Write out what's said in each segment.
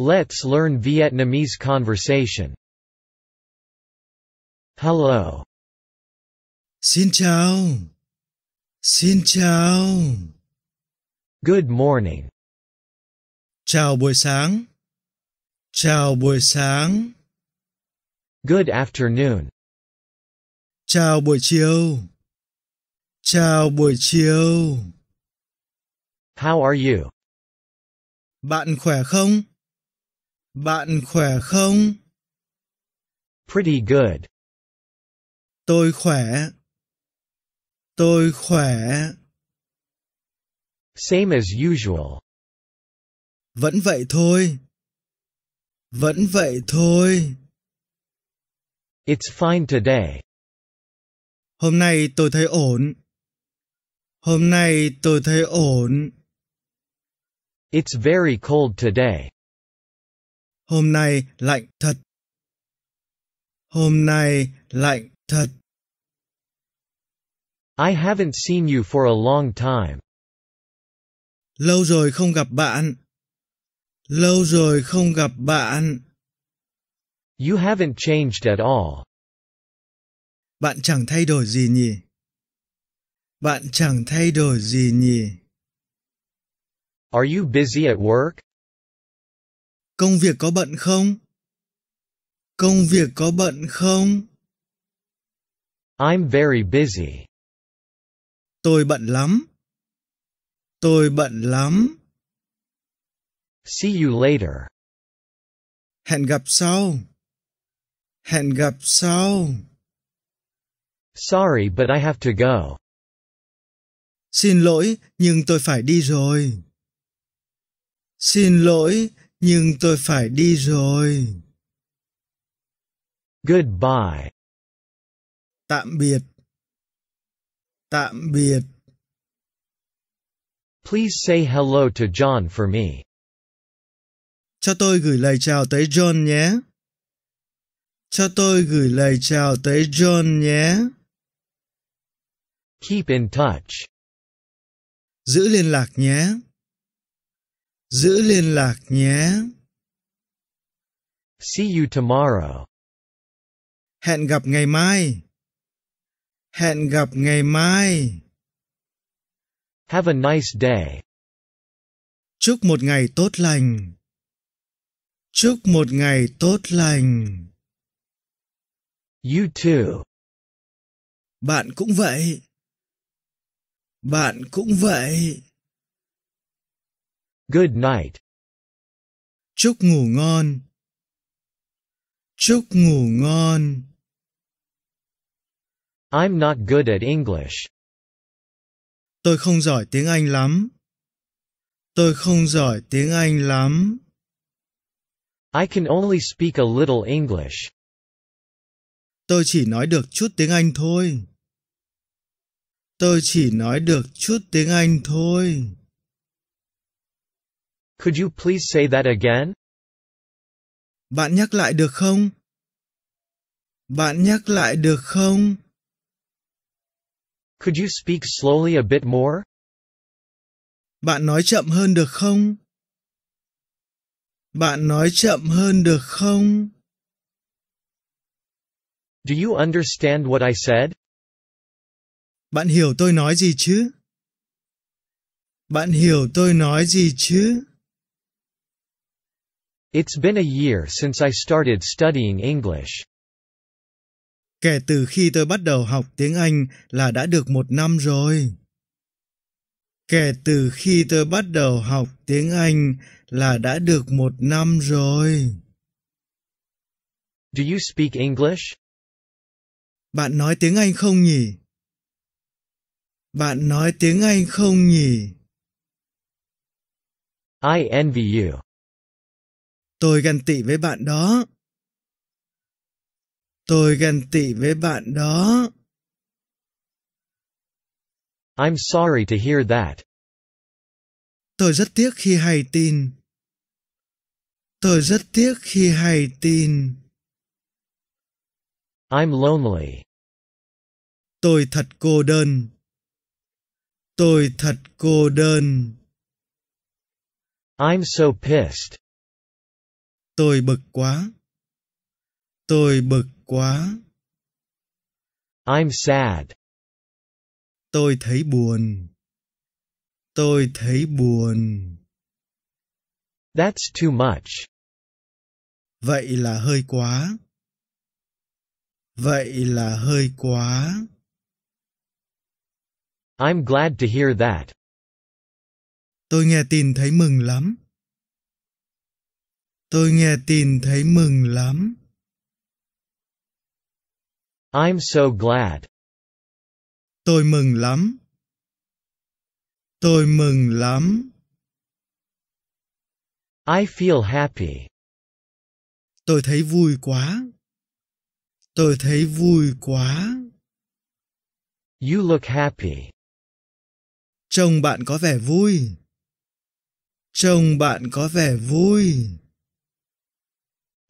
Let's learn Vietnamese conversation. Hello. Xin chào. Xin chào. Good morning. Chào buổi sáng. Chào buổi sáng. Good afternoon. Chào buổi chiều. Chào buổi chiều. How are you? Bạn khỏe không? Bạn khỏe không? Pretty good. Tôi khỏe. Tôi khỏe. Same as usual. Vẫn vậy thôi. Vẫn vậy thôi. It's fine today. Hôm nay tôi thấy ổn. Hôm nay tôi thấy ổn. It's very cold today. Hôm nay lạnh thật. Hôm nay lạnh thật. I haven't seen you for a long time. Lâu rồi không gặp bạn. Lâu rồi không gặp bạn. You haven't changed at all. Bạn chẳng thay đổi gì nhỉ? Bạn chẳng thay đổi gì nhỉ? Are you busy at work? Công việc có bận không? Công việc có bận không? I'm very busy. Tôi bận lắm. Tôi bận lắm. See you later. Hẹn gặp sau. Hẹn gặp sau. Sorry, but I have to go. Xin lỗi, nhưng tôi phải đi rồi. Xin lỗi, nhưng tôi phải đi rồi. Goodbye. Tạm biệt. Tạm biệt. Please say hello to John for me. Cho tôi gửi lời chào tới John nhé. Cho tôi gửi lời chào tới John nhé. Keep in touch. Giữ liên lạc nhé. Giữ liên lạc nhé. See you tomorrow. Hẹn gặp ngày mai. Hẹn gặp ngày mai. Have a nice day. Chúc một ngày tốt lành. Chúc một ngày tốt lành. You too. Bạn cũng vậy. Bạn cũng vậy. Good night. Chúc ngủ ngon. Chúc ngủ ngon. I'm not good at English. Tôi không giỏi tiếng Anh lắm. Tôi không giỏi tiếng Anh lắm. I can only speak a little English. Tôi chỉ nói được chút tiếng Anh thôi. Tôi chỉ nói được chút tiếng Anh thôi. Could you please say that again? Bạn nhắc lại được không? Bạn nhắc lại được không? Could you speak slowly a bit more? Bạn nói chậm hơn được không? Bạn nói chậm hơn được không? Do you understand what I said? Bạn hiểu tôi nói gì chứ? Bạn hiểu tôi nói gì chứ? It's been a year since I started studying English. Kể từ khi tôi bắt đầu học tiếng Anh là đã được một năm rồi. Kể từ khi tôi bắt đầu học tiếng Anh là đã được một năm rồi. Do you speak English? Bạn nói tiếng Anh không nhỉ? Bạn nói tiếng Anh không nhỉ? I envy you. Tôi ghen tị với bạn đó. Tôi ghen tị với bạn đó. I'm sorry to hear that. Tôi rất tiếc khi hay tin. Tôi rất tiếc khi hay tin. I'm lonely. Tôi thật cô đơn. Tôi thật cô đơn. I'm so pissed. Tôi bực quá. Tôi bực quá. I'm sad. Tôi thấy buồn. Tôi thấy buồn. That's too much. Vậy là hơi quá. Vậy là hơi quá. I'm glad to hear that. Tôi nghe tin thấy mừng lắm. Tôi nghe tin thấy mừng lắm. I'm so glad. Tôi mừng lắm. Tôi mừng lắm. I feel happy. Tôi thấy vui quá. Tôi thấy vui quá. You look happy. Trông bạn có vẻ vui. Trông bạn có vẻ vui.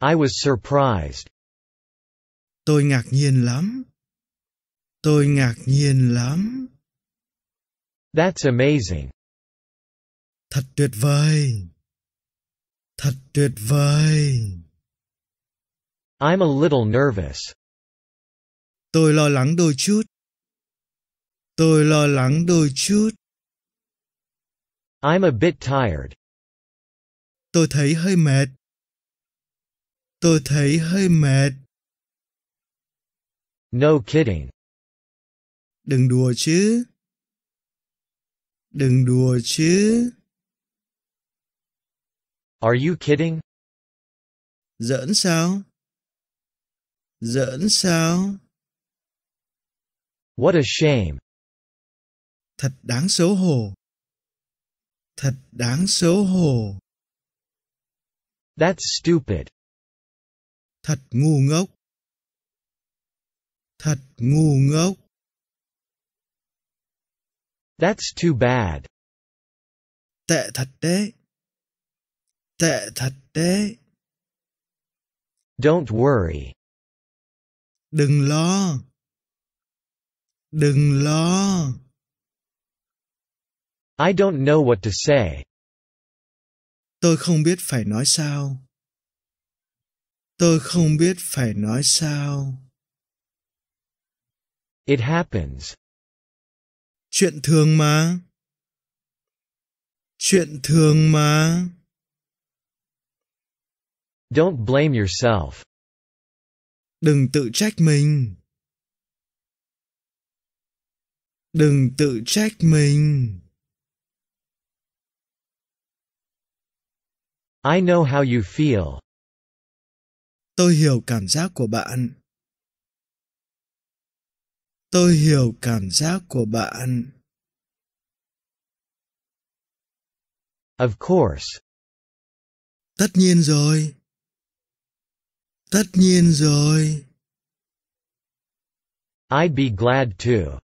I was surprised. Tôi ngạc nhiên lắm. Tôi ngạc nhiên lắm. That's amazing. Thật tuyệt vời. Thật tuyệt vời. I'm a little nervous. Tôi lo lắng đôi chút. Tôi lo lắng đôi chút. I'm a bit tired. Tôi thấy hơi mệt. Tôi thấy hơi mệt. No kidding. Đừng đùa chứ. Đừng đùa chứ. Are you kidding? Giỡn sao? Giỡn sao? What a shame. Thật đáng xấu hổ. Thật đáng xấu hổ. That's stupid. Thật ngu ngốc. Thật ngu ngốc. That's too bad. Tệ thật đấy. Tệ thật đấy. Don't worry. Đừng lo. Đừng lo. I don't know what to say. Tôi không biết phải nói sao. Tôi không biết phải nói sao. It happens. Chuyện thường mà. Chuyện thường mà. Don't blame yourself. Đừng tự trách mình. Đừng tự trách mình. I know how you feel. Tôi hiểu cảm giác của bạn. Tôi hiểu cảm giác của bạn. Of course. Tất nhiên rồi. Tất nhiên rồi. I'd be glad to.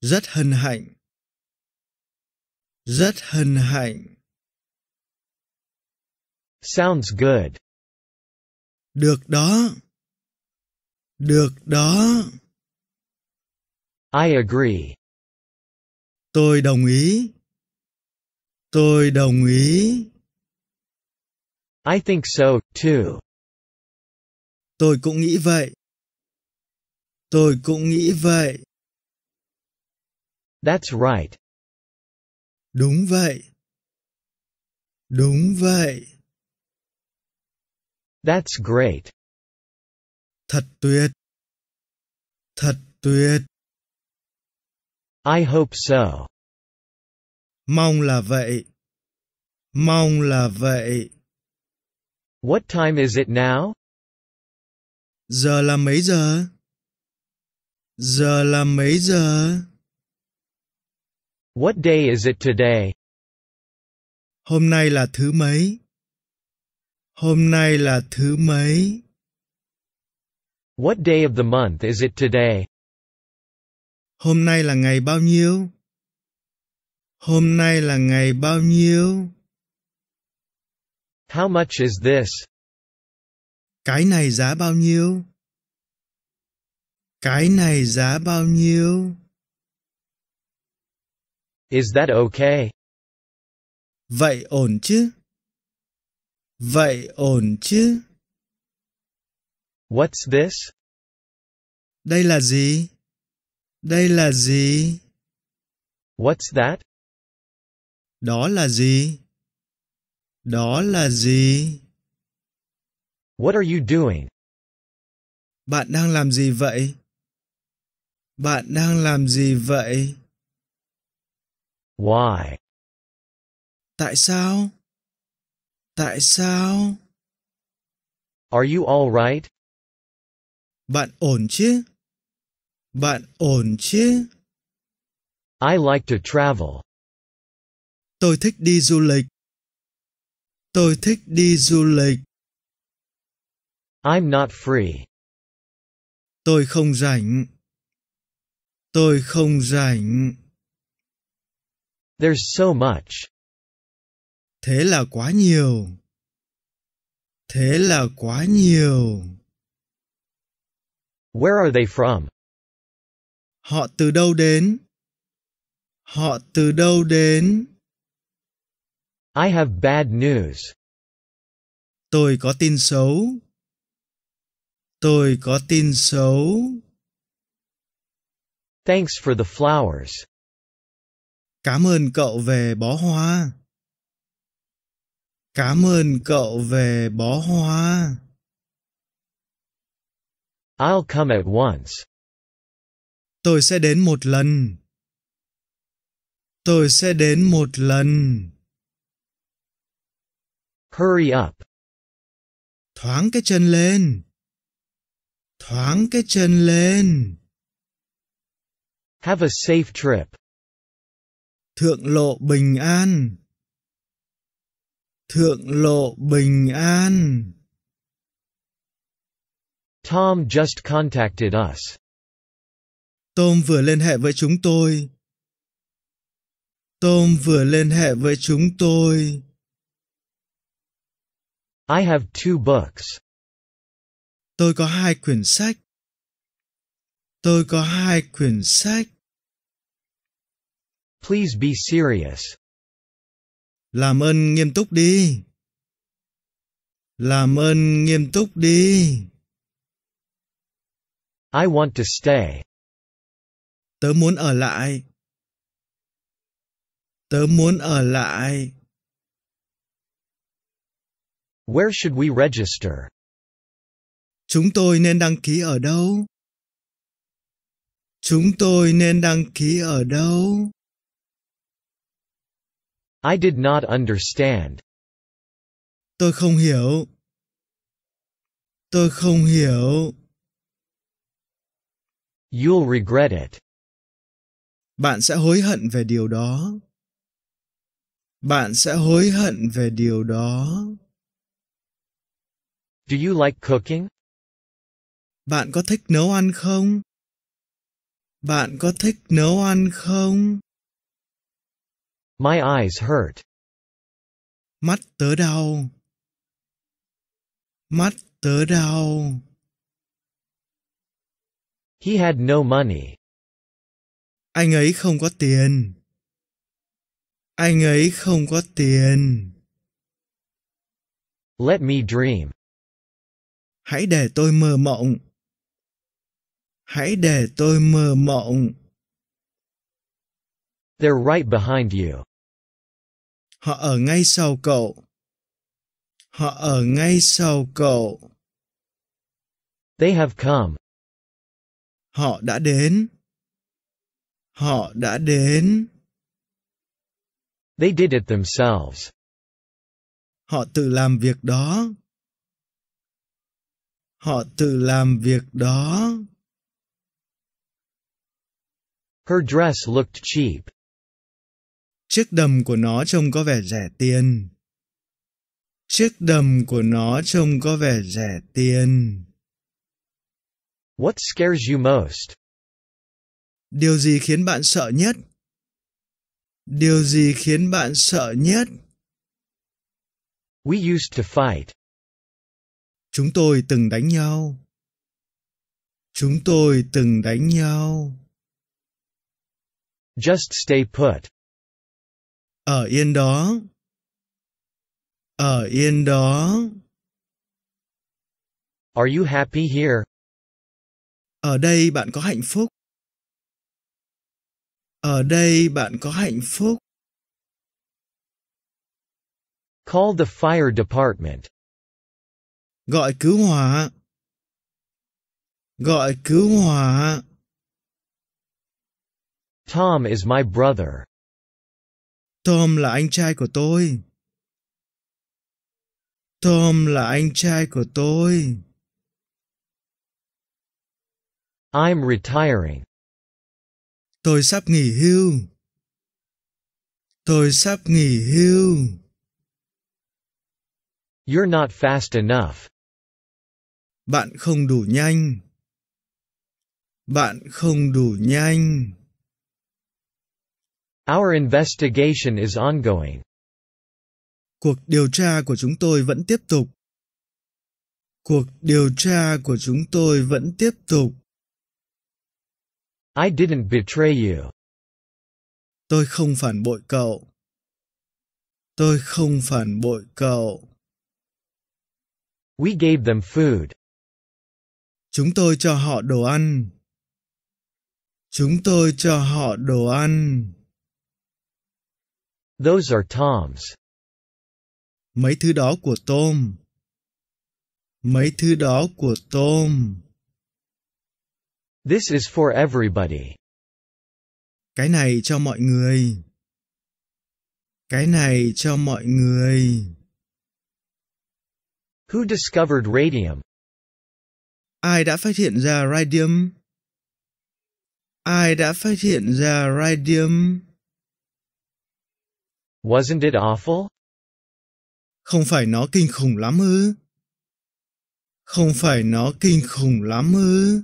Rất hân hạnh. Rất hân hạnh. Sounds good. Được đó. Được đó. I agree. Tôi đồng ý. Tôi đồng ý. I think so, too. Tôi cũng nghĩ vậy. Tôi cũng nghĩ vậy. That's right. Đúng vậy. Đúng vậy. That's great. Thật tuyệt. Thật tuyệt. I hope so. Mong là vậy. Mong là vậy. What time is it now? Giờ là mấy giờ? Giờ là mấy giờ? What day is it today? Hôm nay là thứ mấy? Hôm nay là thứ mấy? What day of the month is it today? Hôm nay là ngày bao nhiêu? Hôm nay là ngày bao nhiêu? How much is this? Cái này giá bao nhiêu? Cái này giá bao nhiêu? Is that okay? Vậy ổn chứ? Vậy ổn chứ? What's this? Đây là gì? Đây là gì? What's that? Đó là gì? Đó là gì? What are you doing? Bạn đang làm gì vậy? Bạn đang làm gì vậy? Why? Tại sao? Tại sao? Are you all right? Bạn ổn chứ? Bạn ổn chứ? I like to travel. Tôi thích đi du lịch. Tôi thích đi du lịch. I'm not free. Tôi không rảnh. Tôi không rảnh. There's so much. Thế là quá nhiều. Thế là quá nhiều. Where are they from? Họ từ đâu đến? Họ từ đâu đến? I have bad news. Tôi có tin xấu. Tôi có tin xấu. Thanks for the flowers. Cảm ơn cậu về bó hoa. Cảm ơn cậu về bó hoa. I'll come at once. Tôi sẽ đến một lần. Tôi sẽ đến một lần. Hurry up. Thoáng cái chân lên. Thoáng cái chân lên. Have a safe trip. Thượng lộ bình an. Thượng lộ bình an. Tom just contacted us. Tom vừa liên hệ với chúng tôi. Tom vừa liên hệ với chúng tôi. I have two books. Tôi có hai quyển sách. Tôi có hai quyển sách. Please be serious. Làm ơn nghiêm túc đi. Làm ơn nghiêm túc đi. I want to stay. Tớ muốn ở lại. Tớ muốn ở lại. Where should we register? Chúng tôi nên đăng ký ở đâu? Chúng tôi nên đăng ký ở đâu? I did not understand. Tôi không hiểu. Tôi không hiểu. You'll regret it. Bạn sẽ hối hận về điều đó. Bạn sẽ hối hận về điều đó. Do you like cooking? Bạn có thích nấu ăn không? Bạn có thích nấu ăn không? My eyes hurt. Mắt tớ đau. Mắt tớ đau. He had no money. Anh ấy không có tiền. Anh ấy không có tiền. Let me dream. Hãy để tôi mơ mộng. Hãy để tôi mơ mộng. They're right behind you. Họ ở ngay sau cậu. Họ ở ngay sau cậu. They have come. Họ đã đến. Họ đã đến. They did it themselves. Họ tự làm việc đó. Họ tự làm việc đó. Her dress looked cheap. Chiếc đầm của nó trông có vẻ rẻ tiền. Chiếc đầm của nó trông có vẻ rẻ tiền. What scares you most? Điều gì khiến bạn sợ nhất? Điều gì khiến bạn sợ nhất? We used to fight. Chúng tôi từng đánh nhau. Chúng tôi từng đánh nhau. Just stay put. Ở yên đó. Ở yên đó. Are you happy here? Ở đây bạn có hạnh phúc. Ở đây bạn có hạnh phúc. Call the fire department. Gọi cứu hỏa. Gọi cứu hỏa. Tom is my brother. Tom là anh trai của tôi. Tom là anh trai của tôi. I'm retiring. Tôi sắp nghỉ hưu. Tôi sắp nghỉ hưu. You're not fast enough. Bạn không đủ nhanh. Bạn không đủ nhanh. Our investigation is ongoing. Cuộc điều tra của chúng tôi vẫn tiếp tục. Cuộc điều tra của chúng tôi vẫn tiếp tục. I didn't betray you. Tôi không phản bội cậu. Tôi không phản bội cậu. We gave them food. Chúng tôi cho họ đồ ăn. Chúng tôi cho họ đồ ăn. Those are Tom's. Mấy thứ đó của Tom. Mấy thứ đó của Tom. This is for everybody. Cái này cho mọi người. Cái này cho mọi người. Who discovered radium? Ai đã phát hiện ra radium? Ai đã phát hiện ra radium? Wasn't it awful? Không phải nó kinh khủng lắm ư? Không phải nó kinh khủng lắm ư?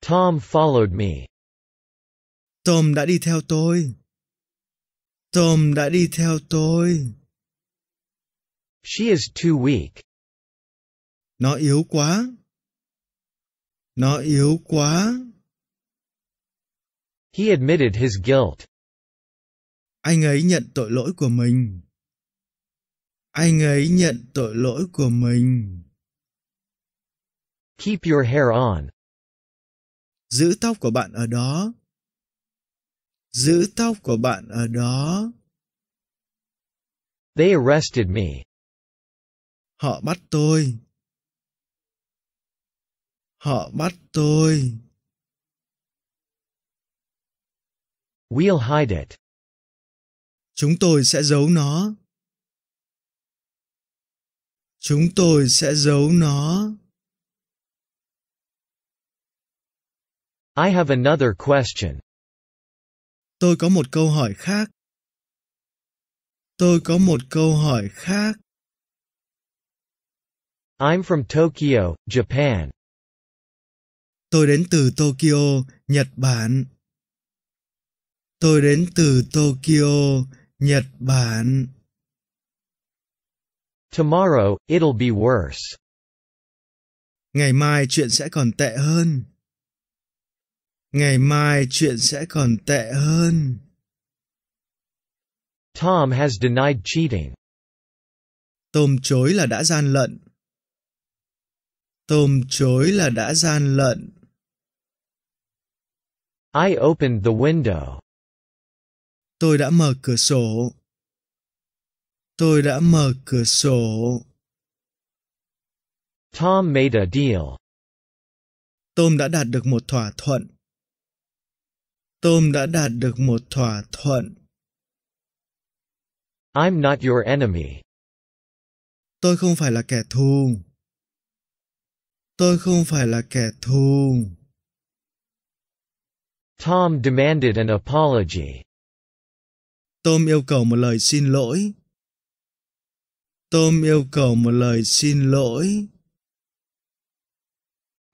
Tom followed me. Tom đã đi theo tôi. Tom đã đi theo tôi. She is too weak. Nó yếu quá. Nó yếu quá. He admitted his guilt. Anh ấy nhận tội lỗi của mình. Anh ấy nhận tội lỗi của mình. Keep your hair on. Giữ tóc của bạn ở đó. Giữ tóc của bạn ở đó. They arrested me. Họ bắt tôi. Họ bắt tôi. We'll hide it. Chúng tôi sẽ giấu nó. Chúng tôi sẽ giấu nó. I have another question. Tôi có một câu hỏi khác. Tôi có một câu hỏi khác. I'm from Tokyo, Japan. Tôi đến từ Tokyo, Nhật Bản. Tôi đến từ Tokyo, Nhật Bản. Tomorrow, it'll be worse. Ngày mai chuyện sẽ còn tệ hơn. Ngày mai chuyện sẽ còn tệ hơn. Tom has denied cheating. Tom chối là đã gian lận. Tom chối là đã gian lận. I opened the window. Tôi đã mở cửa sổ. Tôi đã mở cửa sổ. Tom made a deal. Tom đã đạt được một thỏa thuận. Tom đã đạt được một thỏa thuận. I'm not your enemy. Tôi không phải là kẻ thù. Tôi không phải là kẻ thù. Tom demanded an apology. Tom yêu cầu một lời xin lỗi. Tom yêu cầu một lời xin lỗi.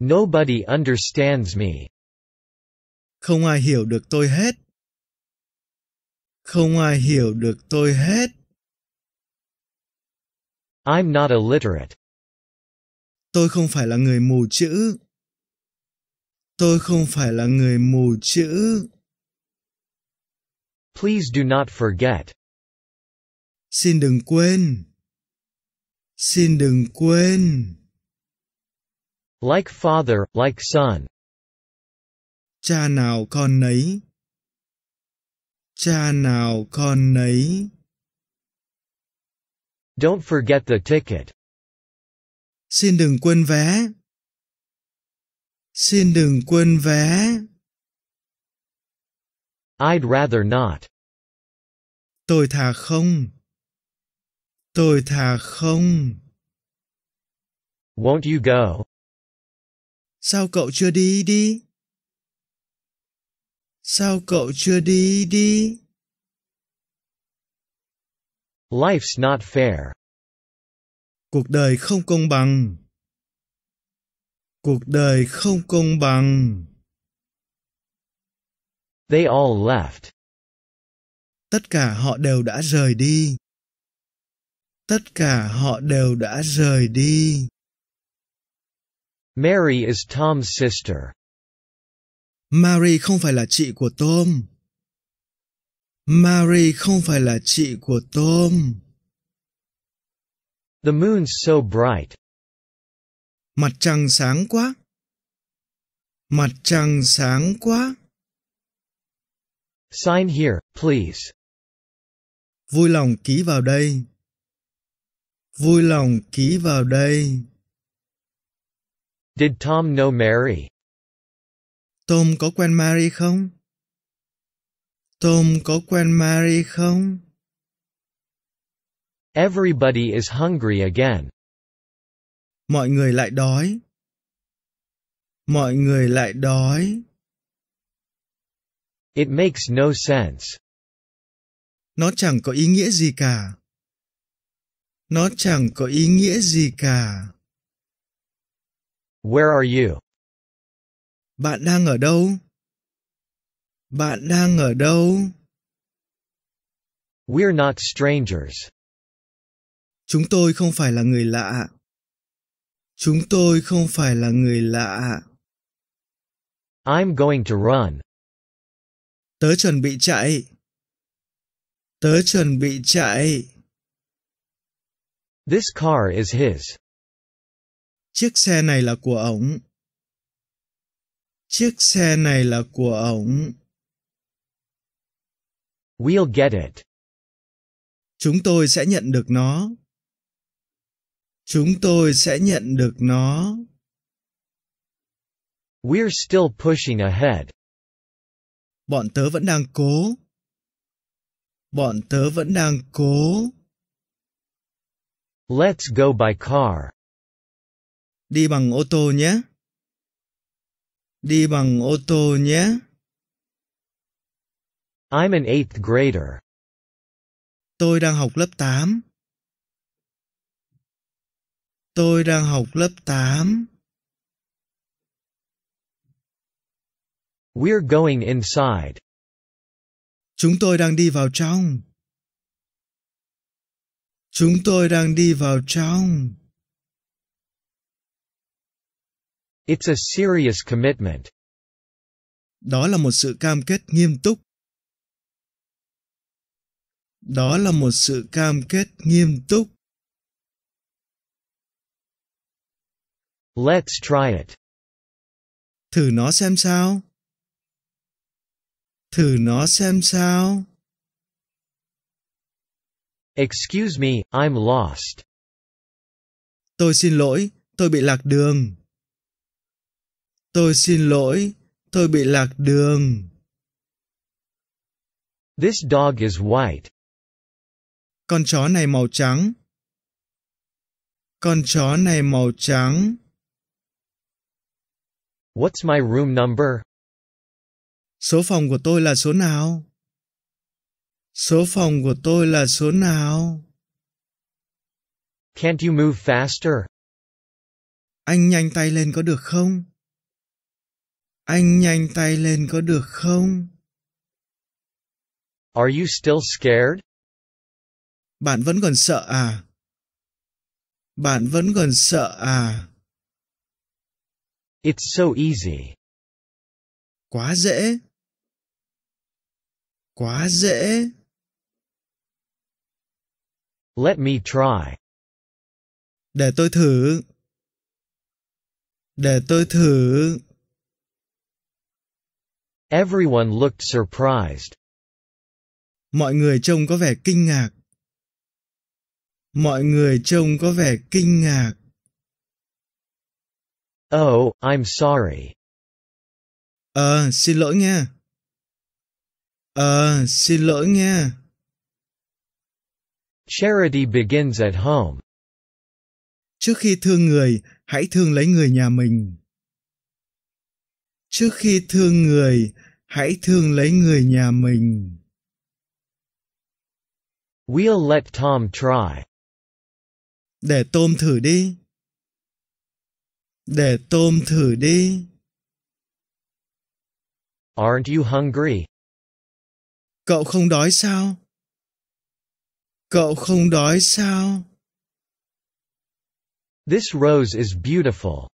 Nobody understands me. Không ai hiểu được tôi hết. Không ai hiểu được tôi hết. I'm not illiterate. Tôi không phải là người mù chữ. Tôi không phải là người mù chữ. Please do not forget. Xin đừng quên. Xin đừng quên. Like father, like son. Cha nào con nấy. Cha nào con nấy. Don't forget the ticket. Xin đừng quên vé. Xin đừng quên vé. I'd rather not. Tôi thà không. Tôi thà không. Won't you go? Sao cậu chưa đi đi? Sao cậu chưa đi đi? Life's not fair. Cuộc đời không công bằng. Cuộc đời không công bằng. They all left. Tất cả họ đều đã rời đi. Tất cả họ đều đã rời đi. Mary is Tom's sister. Mary không phải là chị của Tom. Mary không phải là chị của Tom. The moon's so bright. Mặt trăng sáng quá. Mặt trăng sáng quá. Sign here, please. Vui lòng ký vào đây. Vui lòng ký vào đây. Did Tom know Mary? Tom có quen Mary không? Tom có quen Mary không? Everybody is hungry again. Mọi người lại đói. Mọi người lại đói. It makes no sense. Nó chẳng có ý nghĩa gì cả. Nó chẳng có ý nghĩa gì cả. Where are you? Bạn đang ở đâu? Bạn đang ở đâu? We're not strangers. Chúng tôi không phải là người lạ. Chúng tôi không phải là người lạ. I'm going to run. Tớ chuẩn bị chạy. Tớ chuẩn bị chạy. This car is his. Chiếc xe này là của ổng. Chiếc xe này là của ổng. We'll get it. Chúng tôi sẽ nhận được nó. Chúng tôi sẽ nhận được nó. We're still pushing ahead. Bọn tớ vẫn đang cố. Bọn tớ vẫn đang cố. Let's go by car. Đi bằng ô tô nhé. Đi bằng ô tô nhé. I'm an eighth grader. Tôi đang học lớp 8. Tôi đang học lớp 8. We're going inside. Chúng tôi đang đi vào trong. Chúng tôi đang đi vào trong. It's a serious commitment. Đó là một sự cam kết nghiêm túc. Đó là một sự cam kết nghiêm túc. Let's try it. Thử nó xem sao. Thử nó xem sao. Excuse me, I'm lost. Tôi xin lỗi, tôi bị lạc đường. Tôi xin lỗi, tôi bị lạc đường. This dog is white. Con chó này màu trắng. Con chó này màu trắng. What's my room number? Số phòng của tôi là số nào? Số phòng của tôi là số nào? Can't you move faster? Anh nhanh tay lên có được không? Anh nhanh tay lên có được không? Are you still scared? Bạn vẫn còn sợ à? Bạn vẫn còn sợ à? It's so easy. Quá dễ. Quá dễ. Let me try. Để tôi thử. Để tôi thử. Everyone looked surprised. Mọi người trông có vẻ kinh ngạc. Mọi người trông có vẻ kinh ngạc. Oh, I'm sorry. Xin lỗi nha. Xin lỗi nha. Charity begins at home. Trước khi thương người, hãy thương lấy người nhà mình. Trước khi thương người, hãy thương lấy người nhà mình. We'll let Tom try. Để Tom thử đi. Để Tom thử đi. Aren't you hungry? Cậu không đói sao? Cậu không đói sao? This rose is beautiful.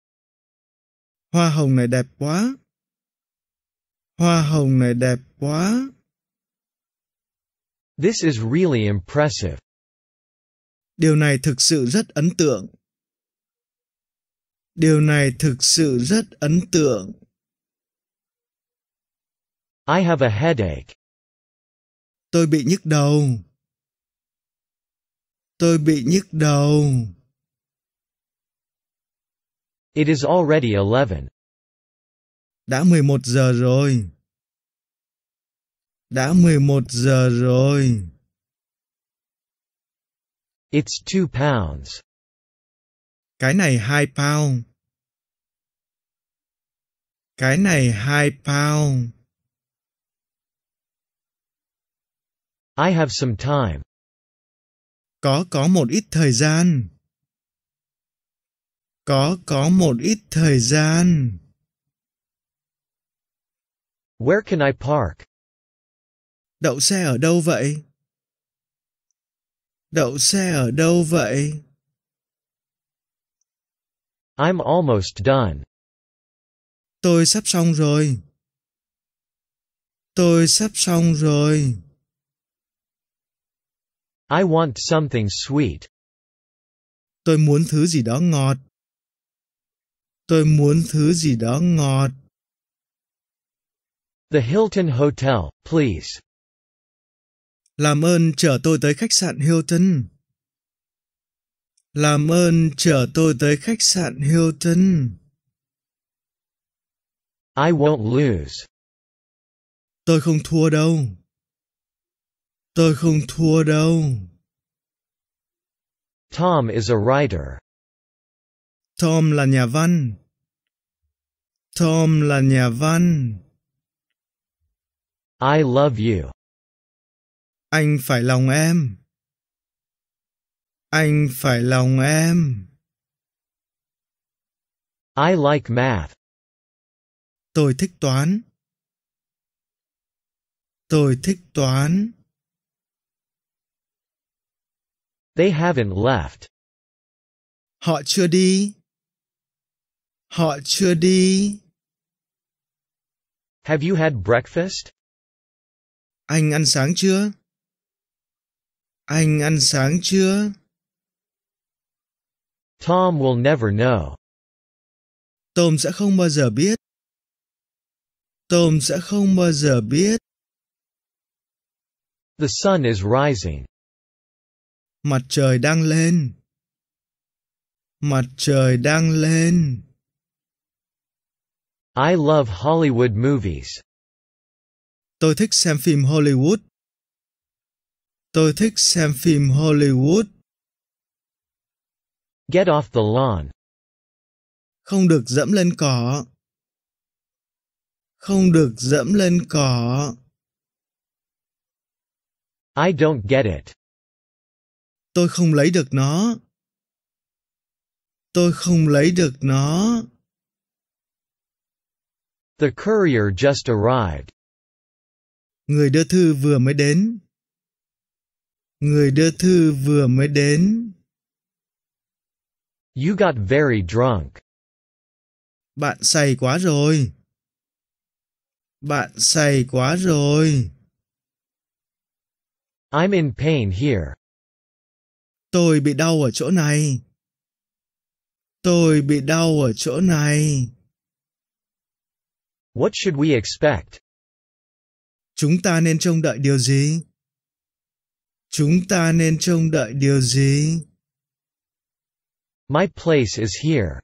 Hoa hồng này đẹp quá. Hoa hồng này đẹp quá. This is really impressive. Điều này thực sự rất ấn tượng. Điều này thực sự rất ấn tượng. I have a headache. Tôi bị nhức đầu. Tôi bị nhức đầu. It is already 11. Đã 11 giờ rồi. Đã 11 giờ rồi. It's 2 pounds. Cái này 2 pound. Cái này 2 pound. I have some time. Có một ít thời gian. Có một ít thời gian. Where can I park? Đậu xe ở đâu vậy? Đậu xe ở đâu vậy? I'm almost done. Tôi sắp xong rồi. Tôi sắp xong rồi. I want something sweet. Tôi muốn thứ gì đó ngọt. Tôi muốn thứ gì đó ngọt. The Hilton Hotel, please. Làm ơn chở tôi tới khách sạn Hilton. Làm ơn chở tôi tới khách sạn Hilton. I won't lose. Tôi không thua đâu. Tôi không thua đâu. Tom is a writer. Tom là nhà văn. Tom là nhà văn. I love you. Anh phải lòng em. Anh phải lòng em. I like math. Tôi thích toán. Tôi thích toán. They haven't left. Họ chưa đi. Họ chưa đi. Have you had breakfast? Anh ăn sáng chưa? Anh ăn sáng chưa? Tom will never know. Tom sẽ không bao giờ biết. Tom sẽ không bao giờ biết. The sun is rising. Mặt trời đang lên. Mặt trời đang lên. I love Hollywood movies. Tôi thích xem phim Hollywood. Tôi thích xem phim Hollywood. Get off the lawn. Không được dẫm lên cỏ. Không được dẫm lên cỏ. I don't get it. Tôi không lấy được nó. Tôi không lấy được nó. The courier just arrived. Người đưa thư vừa mới đến. Người đưa thư vừa mới đến. You got very drunk. Bạn say quá rồi. Bạn say quá rồi. I'm in pain here. Tôi bị đau ở chỗ này. Tôi bị đau ở chỗ này. What should we expect? Chúng ta nên trông đợi điều gì? Chúng ta nên trông đợi điều gì? My place is here.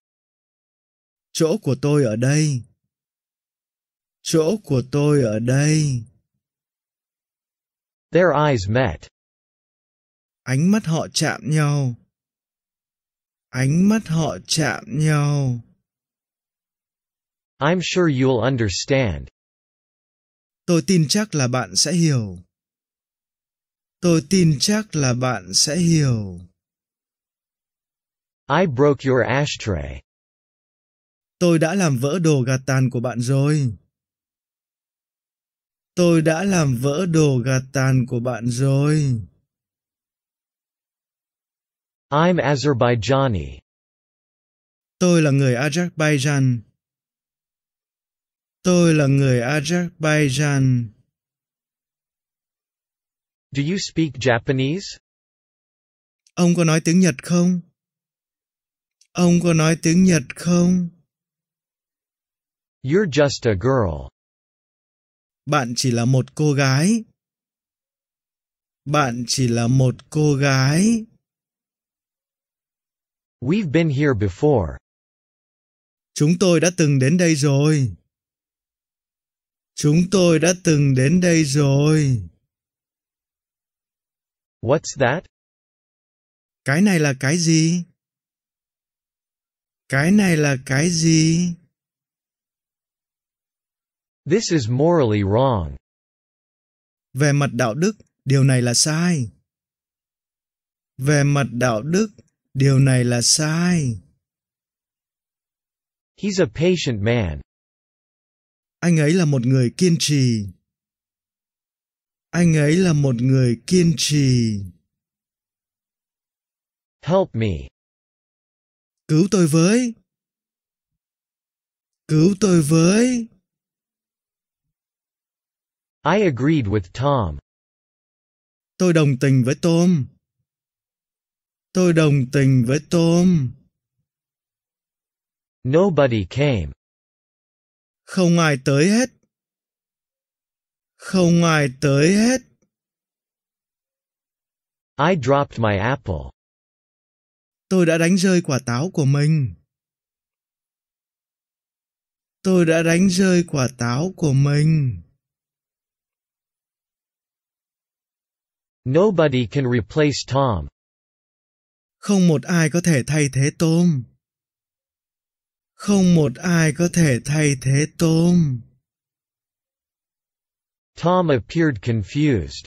Chỗ của tôi ở đây. Chỗ của tôi ở đây. Their eyes met. Ánh mắt họ chạm nhau. Ánh mắt họ chạm nhau. I'm sure you'll understand. Tôi tin chắc là bạn sẽ hiểu. Tôi tin chắc là bạn sẽ hiểu. I broke your ashtray. Tôi đã làm vỡ đồ gạt tàn của bạn rồi. Tôi đã làm vỡ đồ gạt tàn của bạn rồi. I'm Azerbaijani. Tôi là người Azerbaijan. Tôi là người Azerbaijan. Do you speak Japanese? Ông có nói tiếng Nhật không? Ông có nói tiếng Nhật không? You're just a girl. Bạn chỉ là một cô gái. Bạn chỉ là một cô gái. We've been here before. Chúng tôi đã từng đến đây rồi. Chúng tôi đã từng đến đây rồi. What's that? Cái này là cái gì? Cái này là cái gì? This is morally wrong. Về mặt đạo đức, điều này là sai. Về mặt đạo đức, điều này là sai. He's a patient man. Anh ấy là một người kiên trì. Anh ấy là một người kiên trì. Help me. Cứu tôi với. Cứu tôi với. I agreed with Tom. Tôi đồng tình với Tom. Tôi đồng tình với Tom. Nobody came. Không ai tới hết. Không ai tới hết. I dropped my apple. Tôi đã đánh rơi quả táo của mình. Tôi đã đánh rơi quả táo của mình. Nobody can replace Tom. Không một ai có thể thay thế Tom. Không một ai có thể thay thế Tom. Tom appeared confused.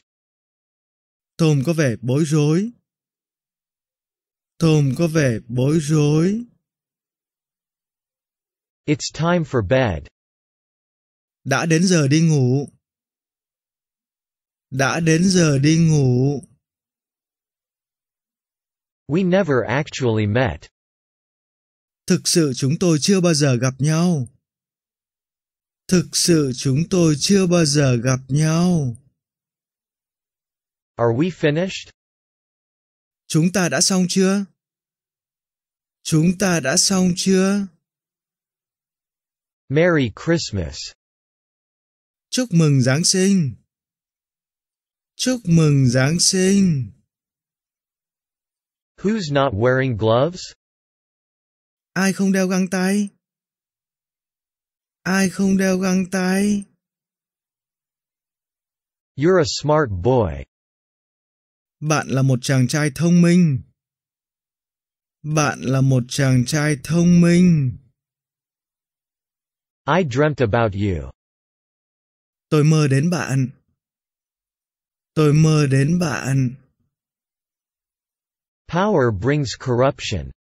Tom có vẻ bối rối. Tom có vẻ bối rối. It's time for bed. Đã đến giờ đi ngủ. Đã đến giờ đi ngủ. We never actually met. Thực sự chúng tôi chưa bao giờ gặp nhau. Thực sự chúng tôi chưa bao giờ gặp nhau. Are we finished? Chúng ta đã xong chưa? Chúng ta đã xong chưa? Merry Christmas. Chúc mừng Giáng sinh. Chúc mừng Giáng sinh. Who's not wearing gloves? Ai không đeo găng tay? Ai không đeo găng tay? You're a smart boy. Bạn là một chàng trai thông minh. Bạn là một chàng trai thông minh. I dreamt about you. Tôi mơ đến bạn. Tôi mơ đến bạn. Power brings corruption.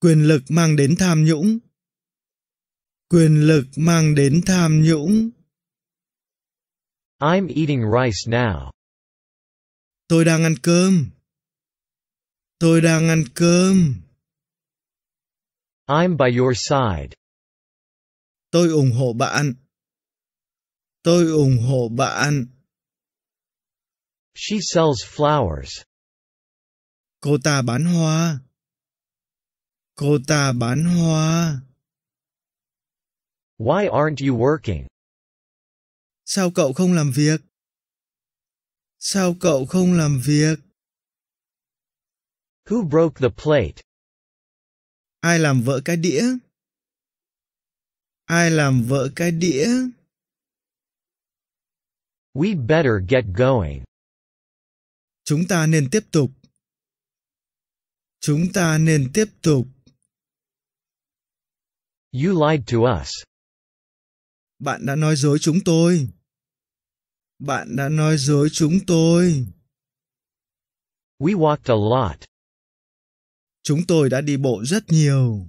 Quyền lực mang đến tham nhũng. Quyền lực mang đến tham nhũng. I'm eating rice now. Tôi đang ăn cơm. Tôi đang ăn cơm. I'm by your side. Tôi ủng hộ bạn. Tôi ủng hộ bạn. She sells flowers. Cô ta bán hoa. Cô ta bán hoa. Why aren't you working? Sao cậu không làm việc? Sao cậu không làm việc? Who broke the plate? Ai làm vỡ cái đĩa? Ai làm vỡ cái đĩa? We better get going. Chúng ta nên tiếp tục. Chúng ta nên tiếp tục. You lied to us. Bạn đã nói dối chúng tôi. Bạn đã nói dối chúng tôi. We walked a lot. Chúng tôi đã đi bộ rất nhiều.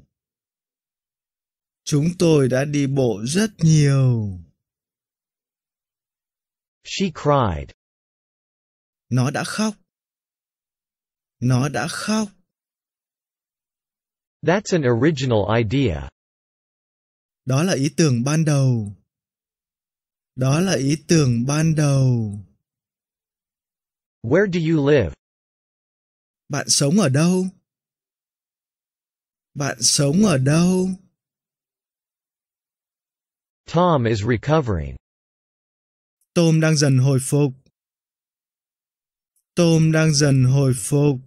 Chúng tôi đã đi bộ rất nhiều. She cried. Nó đã khóc. Nó đã khóc. That's an original idea. Đó là ý tưởng ban đầu. Đó là ý tưởng ban đầu. Where do you live? Bạn sống ở đâu? Bạn sống ở đâu? Tom is recovering. Tom đang dần hồi phục. Tom đang dần hồi phục.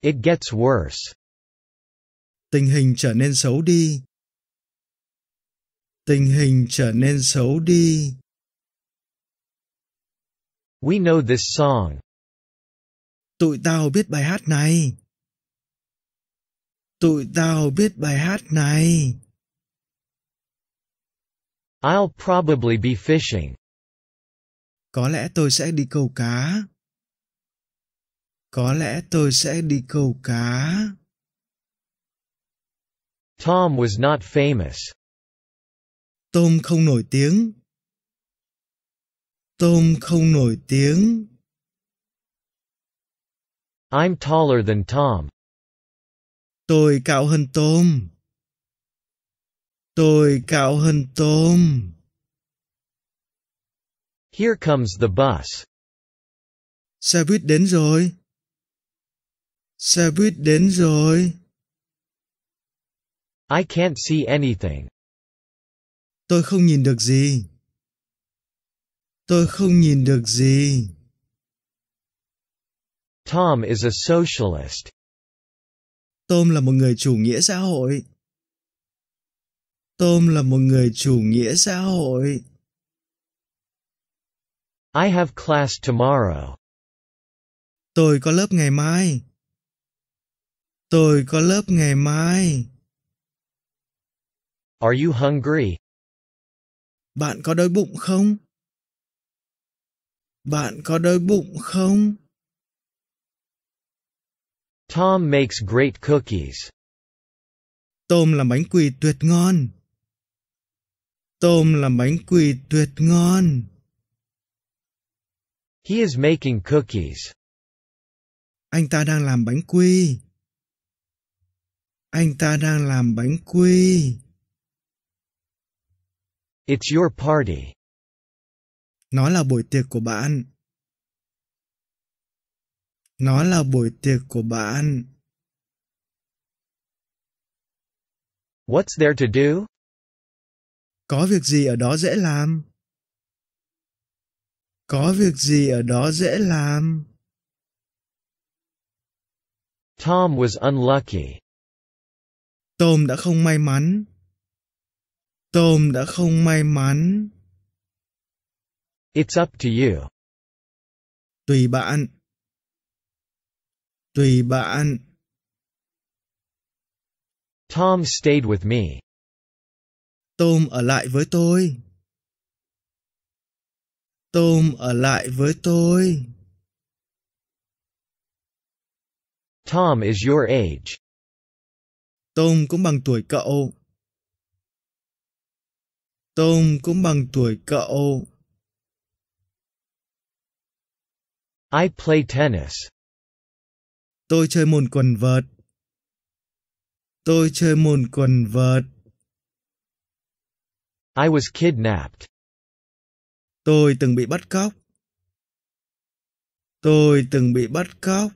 It gets worse. Tình hình trở nên xấu đi. Tình hình trở nên xấu đi. We know this song. Tụi tao biết bài hát này. Tụi tao biết bài hát này. I'll probably be fishing. Có lẽ tôi sẽ đi câu cá. Có lẽ tôi sẽ đi câu cá. Tom was not famous. Tom không nổi tiếng. Tom không nổi tiếng. I'm taller than Tom. Tôi cao hơn Tom. Tôi cao hơn Tom. Here comes the bus. Xe buýt đến rồi. Xe buýt đến rồi. I can't see anything. Tôi không nhìn được gì. Tôi không nhìn được gì. Tom is a socialist. Tom là một người chủ nghĩa xã hội. Tom là một người chủ nghĩa xã hội. I have class tomorrow. Tôi có lớp ngày mai. Tôi có lớp ngày mai. Are you hungry? Bạn có đói bụng không? Bạn có đói bụng không? Tom makes great cookies. Tom làm bánh quy tuyệt ngon. Tom làm bánh quy tuyệt ngon. He is making cookies. Anh ta đang làm bánh quy. Anh ta đang làm bánh quy. It's your party. Nó là buổi tiệc của bạn. Nó là buổi tiệc của bạn. What's there to do? Có việc gì ở đó dễ làm? Có việc gì ở đó dễ làm? Tom was unlucky. Tom đã không may mắn. Tom đã không may mắn. It's up to you. Tùy bạn. Tùy bạn. Tom stayed with me. Tom ở lại với tôi. Tom ở lại với tôi. Tom is your age. Tom cũng bằng tuổi cậu. Tom cũng bằng tuổi cậu. I play tennis. Tôi chơi môn quần vợt. Tôi chơi môn quần vợt. I was kidnapped. Tôi từng bị bắt cóc. Tôi từng bị bắt cóc.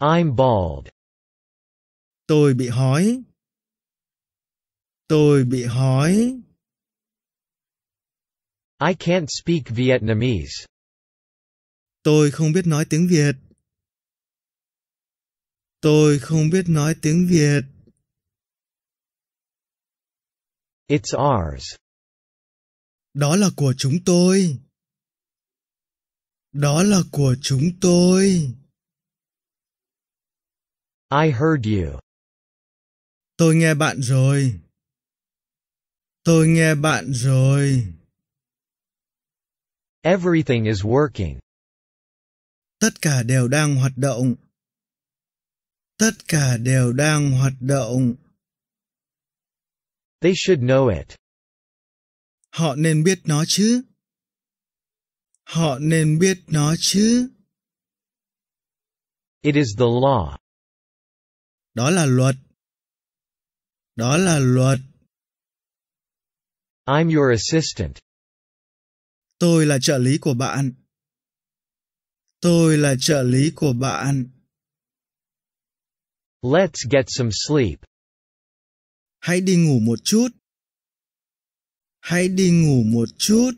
I'm bald. Tôi bị hói. Tôi bị hói. I can't speak Vietnamese. Tôi không biết nói tiếng Việt. Tôi không biết nói tiếng Việt. It's ours. Đó là của chúng tôi. Đó là của chúng tôi. I heard you. Tôi nghe bạn rồi. Tôi nghe bạn rồi. Everything is working. Tất cả đều đang hoạt động. Tất cả đều đang hoạt động. They should know it. Họ nên biết nó chứ. Họ nên biết nó chứ. It is the law. Đó là luật. Đó là luật. I'm your assistant. Tôi là trợ lý của bạn. Tôi là trợ lý của bạn. Let's get some sleep. Hãy đi ngủ một chút. Hãy đi ngủ một chút.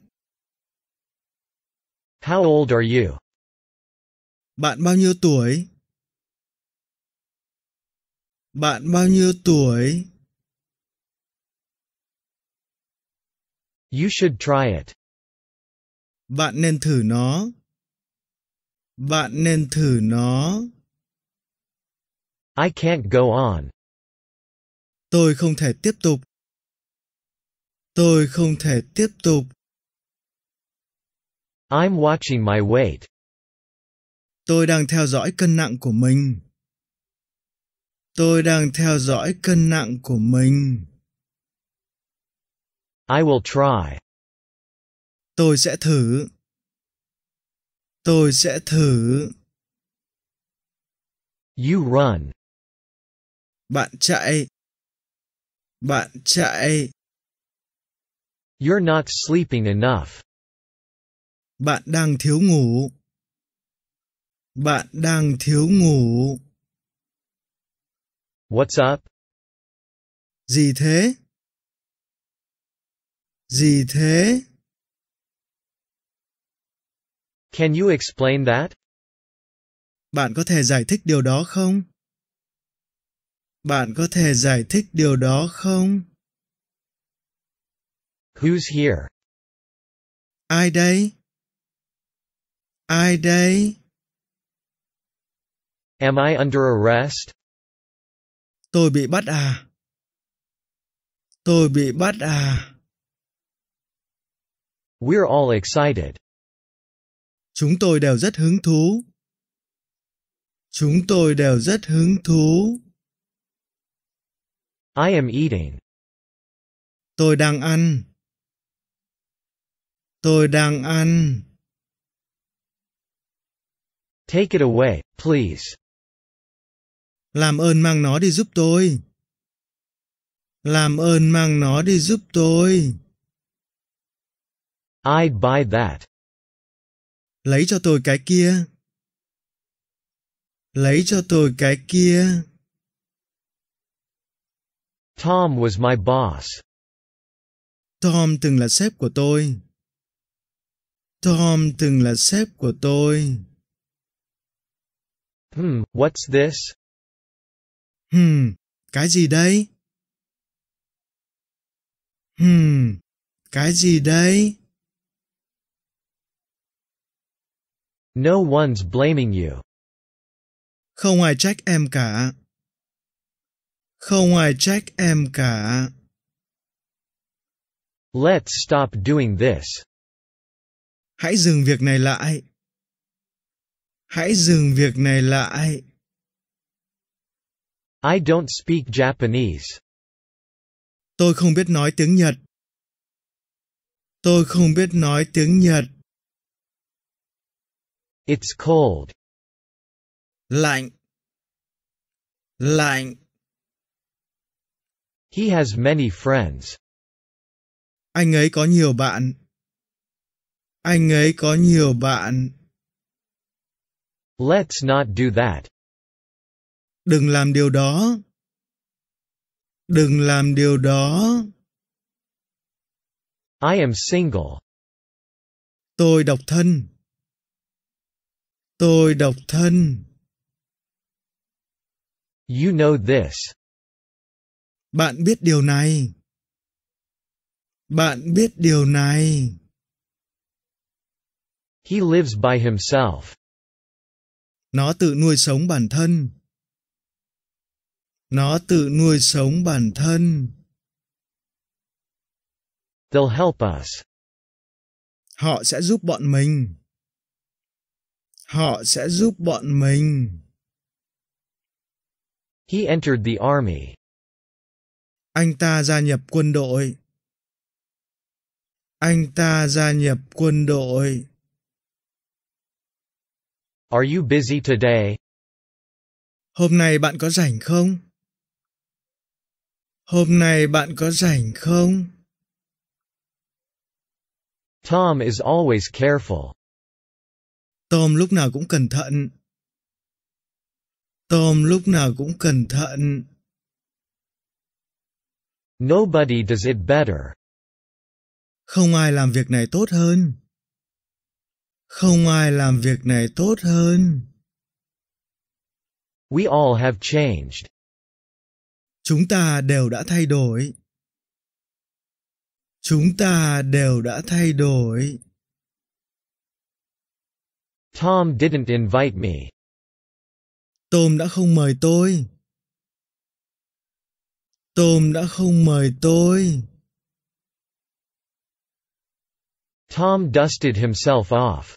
How old are you? Bạn bao nhiêu tuổi? Bạn bao nhiêu tuổi? You should try it. Bạn nên thử nó. Bạn nên thử nó. I can't go on. Tôi không thể tiếp tục. Tôi không thể tiếp tục. I'm watching my weight. Tôi đang theo dõi cân nặng của mình. Tôi đang theo dõi cân nặng của mình. I will try. Tôi sẽ thử. Tôi sẽ thử. You run. Bạn chạy. Bạn chạy. You're not sleeping enough. Bạn đang thiếu ngủ. Bạn đang thiếu ngủ. What's up? Gì thế? Gì thế? Can you explain that? Bạn có thể giải thích điều đó không? Bạn có thể giải thích điều đó không? Who's here? Ai đây? Ai đây? Am I under arrest? Tôi bị bắt à? Tôi bị bắt à? We're all excited. Chúng tôi đều rất hứng thú. Chúng tôi đều rất hứng thú. I am eating. Tôi đang ăn. Tôi đang ăn. Take it away, please. Làm ơn mang nó đi giúp tôi. Làm ơn mang nó đi giúp tôi. I'd buy that. Lấy cho tôi cái kia. Lấy cho tôi cái kia. Tom was my boss. Tom từng là sếp của tôi. Tom từng là sếp của tôi. What's this? Cái gì đây? Cái gì đây? No one's blaming you. Không ai trách em cả. Không ai trách em cả. Let's stop doing this. Hãy dừng việc này lại. Hãy dừng việc này lại. I don't speak Japanese. Tôi không biết nói tiếng Nhật. Tôi không biết nói tiếng Nhật. It's cold. Lạnh. Lạnh. He has many friends. Anh ấy có nhiều bạn. Anh ấy có nhiều bạn. Let's not do that. Đừng làm điều đó. Đừng làm điều đó. I am single. Tôi độc thân. Tôi độc thân. You know this. Bạn biết điều này. Bạn biết điều này. He lives by himself. Nó tự nuôi sống bản thân. Nó tự nuôi sống bản thân. They'll help us. Họ sẽ giúp bọn mình. Họ sẽ giúp bọn mình. He entered the army. Anh ta gia nhập quân đội. Anh ta gia nhập quân đội. Are you busy today? Hôm nay bạn có rảnh không? Hôm nay bạn có rảnh không? Tom is always careful. Tom lúc nào cũng cẩn thận. Tom lúc nào cũng cẩn thận. Nobody does it better. Không ai làm việc này tốt hơn. Không ai làm việc này tốt hơn. We all have changed. Chúng ta đều đã thay đổi. Chúng ta đều đã thay đổi. Tom didn't invite me. Tom đã không mời tôi. Tom đã không mời tôi. Tom dusted himself off.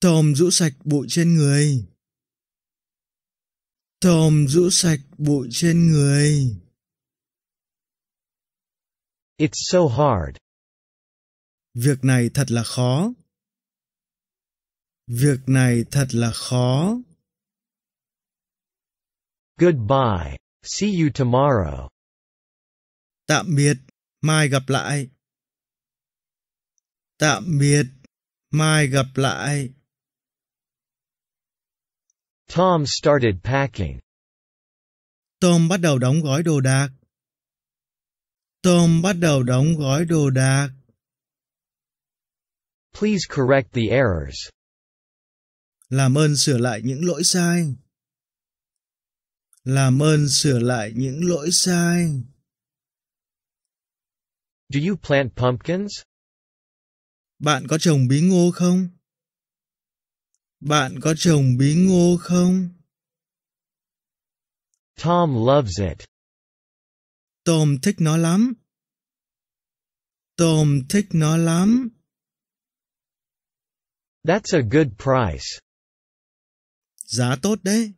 Tom rũ sạch bụi trên người. Tom rũ sạch bụi trên người. It's so hard. Việc này thật là khó. Việc này thật là khó. Goodbye. See you tomorrow. Tạm biệt, mai gặp lại. Tạm biệt, mai gặp lại. Tom started packing. Tom bắt đầu đóng gói đồ đạc. Tom bắt đầu đóng gói đồ đạc. Please correct the errors. Làm ơn sửa lại những lỗi sai. Làm ơn sửa lại những lỗi sai. Do you plant pumpkins? Bạn có trồng bí ngô không? Bạn có trồng bí ngô không? Tom loves it. Tom thích nó lắm. Tom thích nó lắm. That's a good price. Giá tốt đấy.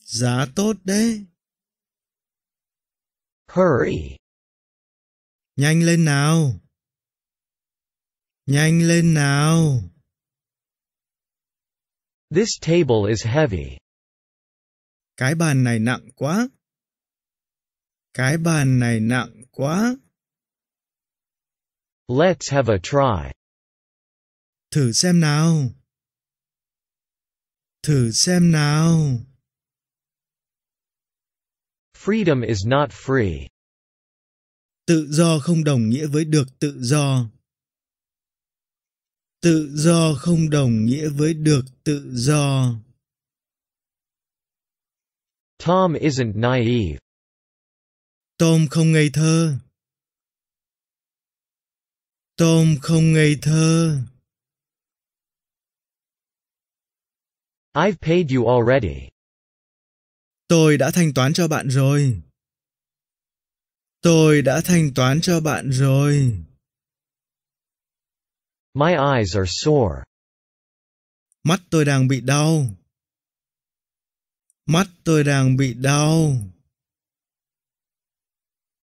Giá tốt đấy. Hurry. Nhanh lên nào. Nhanh lên nào. This table is heavy. Cái bàn này nặng quá. Cái bàn này nặng quá. Let's have a try. Thử xem nào. Thử xem nào. Freedom is not free. Tự do không đồng nghĩa với được tự do. Tự do không đồng nghĩa với được tự do. Tom isn't naive. Tom không ngây thơ. Tom không ngây thơ. I've paid you already. Tôi đã thanh toán cho bạn rồi. Tôi đã thanh toán cho bạn rồi. My eyes are sore. Mắt tôi đang bị đau. Mắt tôi đang bị đau.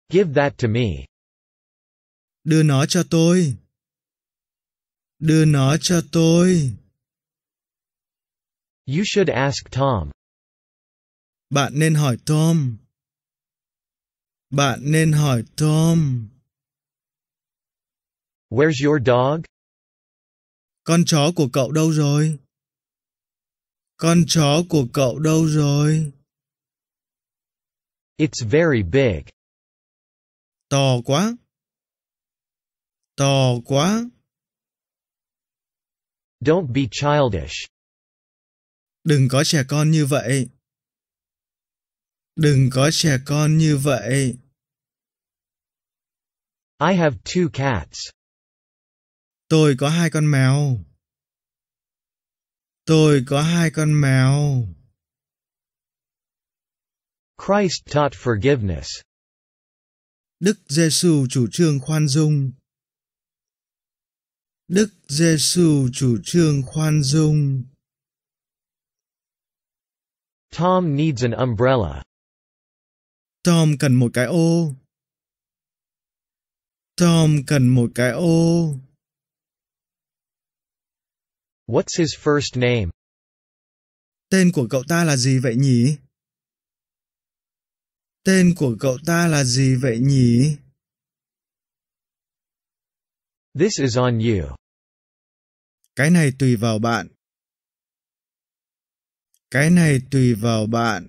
Give that to me. Đưa nó cho tôi. Đưa nó cho tôi. You should ask Tom. Bạn nên hỏi Tom. Bạn nên hỏi Tom. Where's your dog? Con chó của cậu đâu rồi? Con chó của cậu đâu rồi? It's very big. To quá. To quá. Don't be childish. Đừng có trẻ con như vậy. Đừng có trẻ con như vậy. I have two cats. Tôi có hai con mèo. Tôi có hai con mèo. Christ taught forgiveness. Đức Giêsu chủ trương khoan dung. Đức Giêsu chủ trương khoan dung. Tom needs an umbrella. Tom cần một cái ô. Tom cần một cái ô. What's his first name? Tên của cậu ta là gì vậy nhỉ? Tên của cậu ta là gì vậy nhỉ? This is on you. Cái này tùy vào bạn. Cái này tùy vào bạn.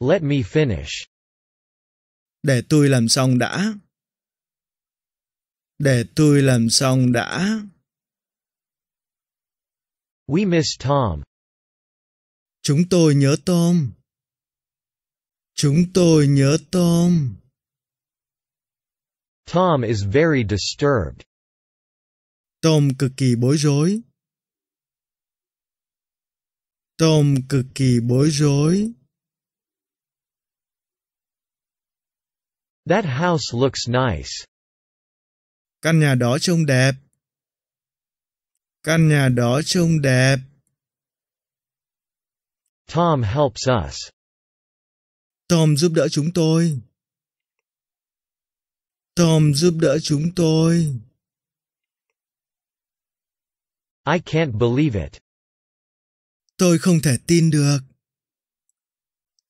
Let me finish. Để tôi làm xong đã. Để tôi làm xong đã. We miss Tom. Chúng tôi nhớ Tom. Chúng tôi nhớ Tom. Tom is very disturbed. Tom cực kỳ bối rối. Tom cực kỳ bối rối. That house looks nice. Căn nhà đó trông đẹp. Căn nhà đó trông đẹp. Tom helps us. Tom giúp đỡ chúng tôi. Tom giúp đỡ chúng tôi. I can't believe it. Tôi không thể tin được.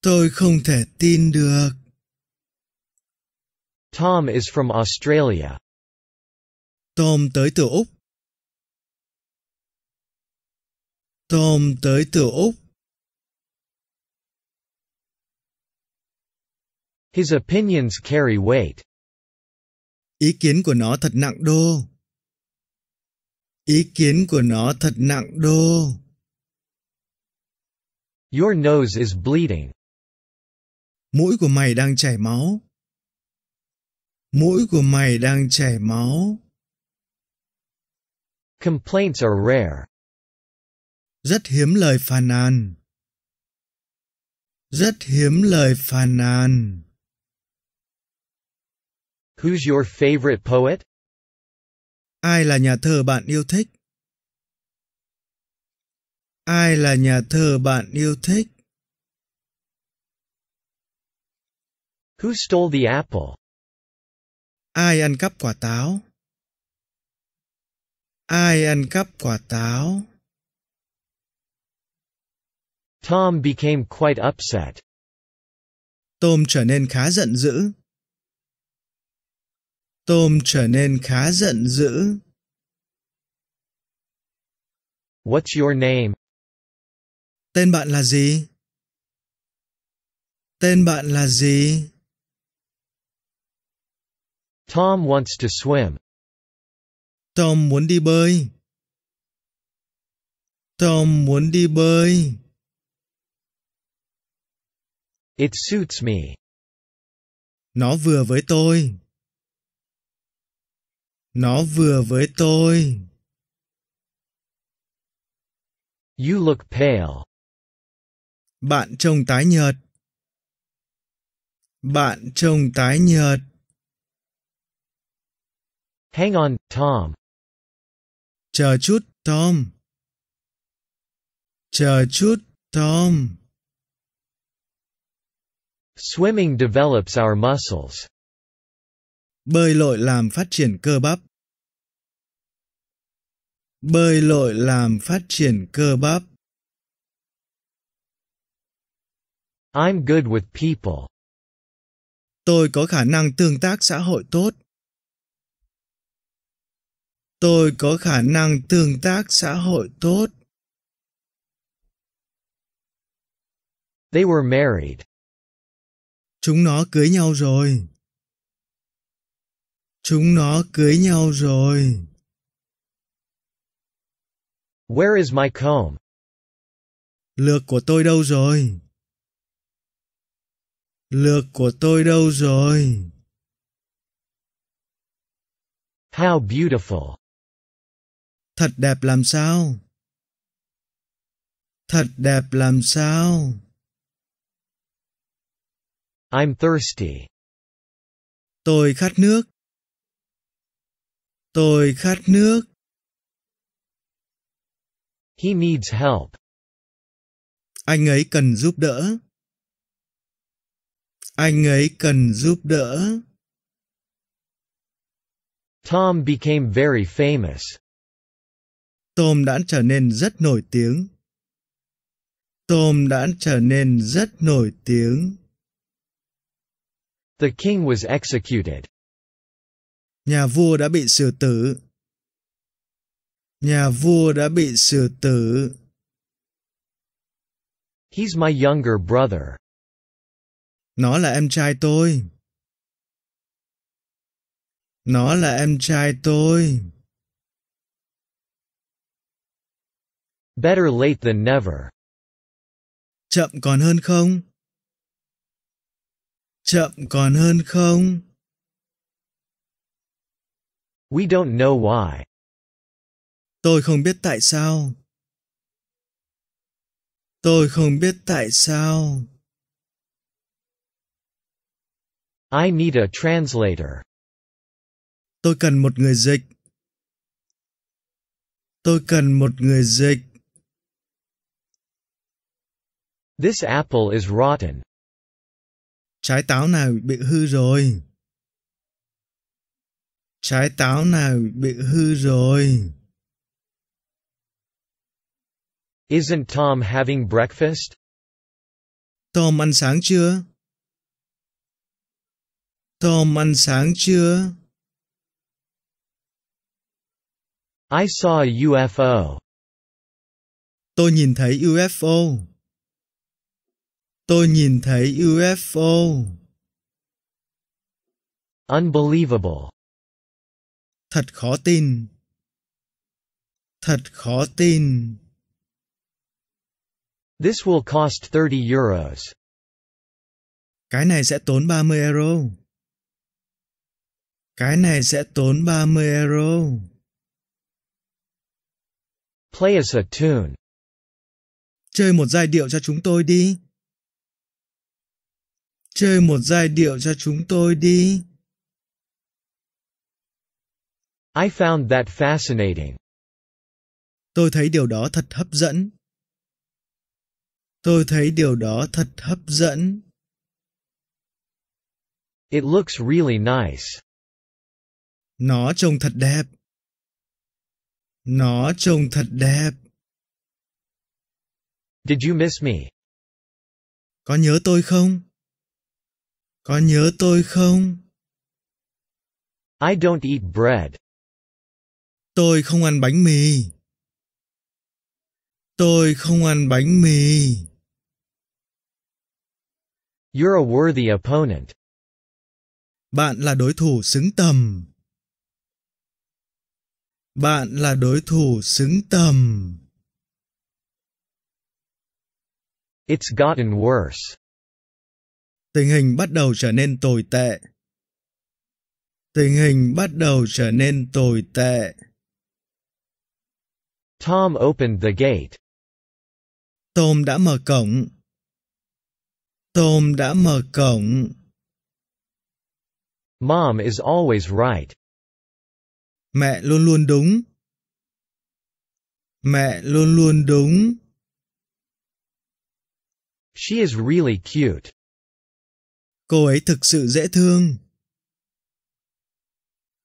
Tôi không thể tin được. Tom is from Australia. Tom tới từ Úc. Tom tới từ Úc. His opinions carry weight. Ý kiến của nó thật nặng đô. Ý kiến của nó thật nặng đô. Your nose is bleeding. Mũi của mày đang chảy máu. Mũi của mày đang chảy máu. Complaints are rare. Rất hiếm lời phàn nàn. Rất hiếm lời phàn nàn. Who's your favorite poet? Ai là nhà thơ bạn yêu thích? Ai là nhà thơ bạn yêu thích? Who stole the apple? Ai ăn cắp quả táo? Ai ăn cắp quả táo? Tom became quite upset. Tom trở nên khá giận dữ. Tom trở nên khá giận dữ. What's your name? Tên bạn là gì? Tên bạn là gì? Tom wants to swim. Tom muốn đi bơi. Tom muốn đi bơi. It suits me. Nó vừa với tôi. Nó vừa với tôi. You look pale. Bạn trông tái nhợt. Bạn trông tái nhợt. Hang on, Tom. Chờ chút, Tom. Chờ chút, Tom. Swimming develops our muscles. Bơi lội làm phát triển cơ bắp. Bơi lội làm phát triển cơ bắp. I'm good with people. Tôi có khả năng tương tác xã hội tốt. Tôi có khả năng tương tác xã hội tốt. They were married. Chúng nó cưới nhau rồi. Chúng nó cưới nhau rồi. Where is my comb? Lược của tôi đâu rồi? Lược của tôi đâu rồi? How beautiful. Thật đẹp làm sao? Thật đẹp làm sao? I'm thirsty. Tôi khát nước. Tôi khát nước. He needs help. Anh ấy cần giúp đỡ. Anh ấy cần giúp đỡ. Tom became very famous. Tom đã trở nên rất nổi tiếng. Tom đã trở nên rất nổi tiếng. The king was executed. Nhà vua đã bị xử tử. Nhà vua đã bị xử tử. He's my younger brother. Nó là em trai tôi. Nó là em trai tôi. Better late than never. Chậm còn hơn không? Chậm còn hơn không? We don't know why. Tôi không biết tại sao. Tôi không biết tại sao. I need a translator. Tôi cần một người dịch. Tôi cần một người dịch. This apple is rotten. Trái táo này bị hư rồi. Trái táo này bị hư rồi. Isn't Tom having breakfast? Tom ăn sáng chưa? Tom ăn sáng chưa? I saw a UFO. Tôi nhìn thấy UFO. Tôi nhìn thấy UFO. Unbelievable. Thật khó tin. Thật khó tin. This will cost 30 euros. Cái này sẽ tốn 30 euro. Cái này sẽ tốn 30 euro. Play us a tune. Chơi một giai điệu cho chúng tôi đi. Chơi một giai điệu cho chúng tôi đi. I found that fascinating. Tôi thấy điều đó thật hấp dẫn. Tôi thấy điều đó thật hấp dẫn. It looks really nice. Nó trông thật đẹp. Nó trông thật đẹp. Did you miss me? Có nhớ tôi không? Có nhớ tôi không? I don't eat bread. Tôi không ăn bánh mì. Tôi không ăn bánh mì. You're a worthy opponent. Bạn là đối thủ xứng tầm. Bạn là đối thủ xứng tầm. It's gotten worse. Tình hình bắt đầu trở nên tồi tệ. Tình hình bắt đầu trở nên tồi tệ. Tom opened the gate. Tom đã mở cổng. Tom đã mở cổng. Mom is always right. Mẹ luôn luôn đúng. Mẹ luôn luôn đúng. She is really cute. Cô ấy thực sự dễ thương.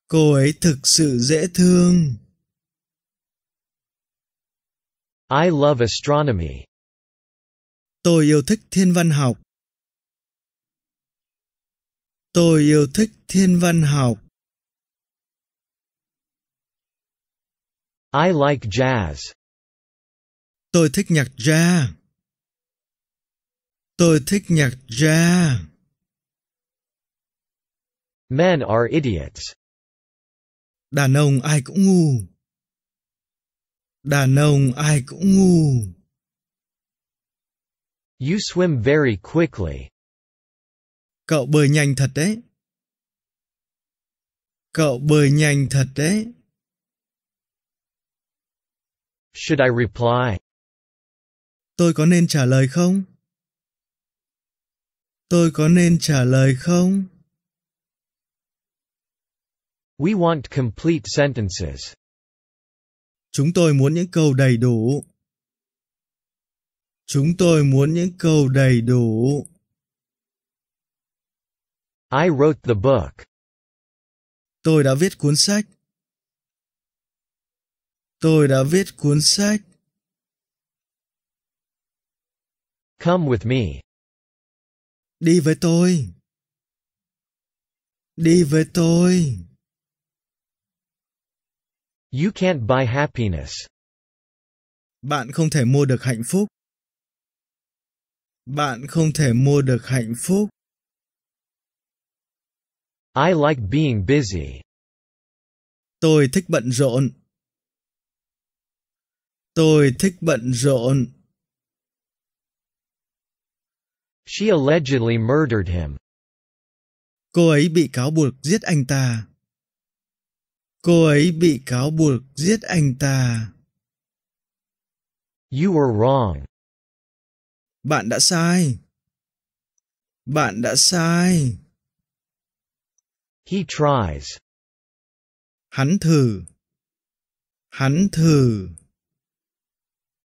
Cô ấy thực sự dễ thương. I love astronomy. Tôi yêu thích thiên văn học. Tôi yêu thích thiên văn học. I like jazz. Tôi thích nhạc jazz. Tôi thích nhạc jazz. Men are idiots. Đàn ông ai cũng ngu. Đàn ông ai cũng ngu. You swim very quickly. Cậu bơi nhanh thật đấy. Cậu bơi nhanh thật đấy. Should I reply? Tôi có nên trả lời không? Tôi có nên trả lời không? We want complete sentences. Chúng tôi muốn những câu đầy đủ. Chúng tôi muốn những câu đầy đủ. I wrote the book. Tôi đã viết cuốn sách. Tôi đã viết cuốn sách. Come with me. Đi với tôi. Đi với tôi. You can't buy happiness. Bạn không thể mua được hạnh phúc. Bạn không thể mua được hạnh phúc. I like being busy. Tôi thích bận rộn. Tôi thích bận rộn. She allegedly murdered him. Cô ấy bị cáo buộc giết anh ta. Cô ấy bị cáo buộc giết anh ta. You were wrong. Bạn đã sai. Bạn đã sai. He tries. Hắn thử. Hắn thử.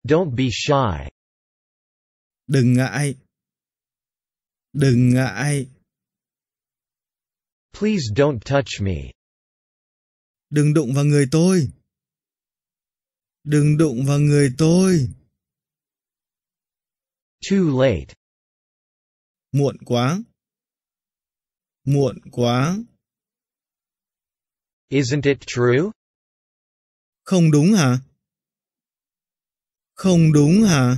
Don't be shy. Đừng ngại. Đừng ngại. Please don't touch me. Đừng đụng vào người tôi. Đừng đụng vào người tôi. Too late. Muộn quá. Muộn quá. Isn't it true? Không đúng hả? Không đúng hả?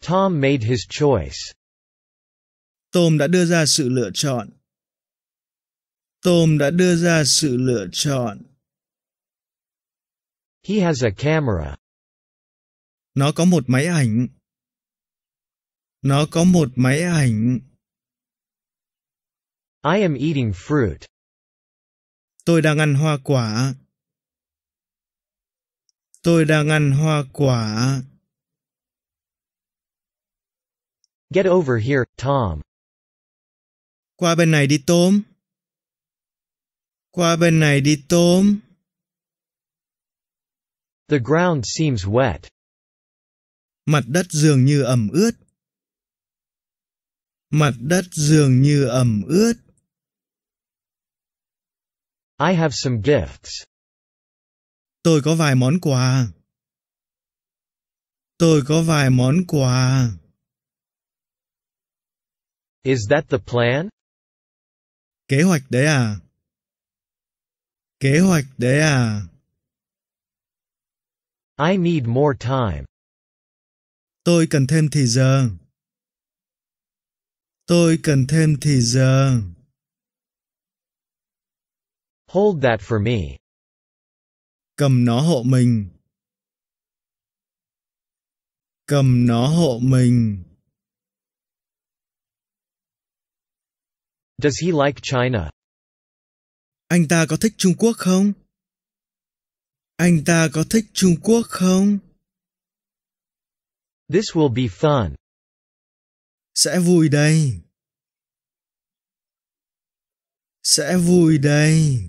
Tom made his choice. Tom đã đưa ra sự lựa chọn. Tom đã đưa ra sự lựa chọn. He has a camera. Nó có một máy ảnh. Nó có một máy ảnh. I am eating fruit. Tôi đang ăn hoa quả. Tôi đang ăn hoa quả. Get over here, Tom. Qua bên này đi, Tom. Qua bên này đi, Tom. The ground seems wet. Mặt đất dường như ẩm ướt. Mặt đất dường như ẩm ướt. I have some gifts. Tôi có vài món quà. Tôi có vài món quà. Is that the plan? Kế hoạch đấy à? Kế hoạch đấy à? I need more time. Tôi cần thêm thì giờ. Tôi cần thêm thì giờ. Hold that for me. Cầm nó hộ mình. Cầm nó hộ mình. Does he like China? Anh ta có thích Trung Quốc không? Anh ta có thích Trung Quốc không? This will be fun. Sẽ vui đây. Sẽ vui đây.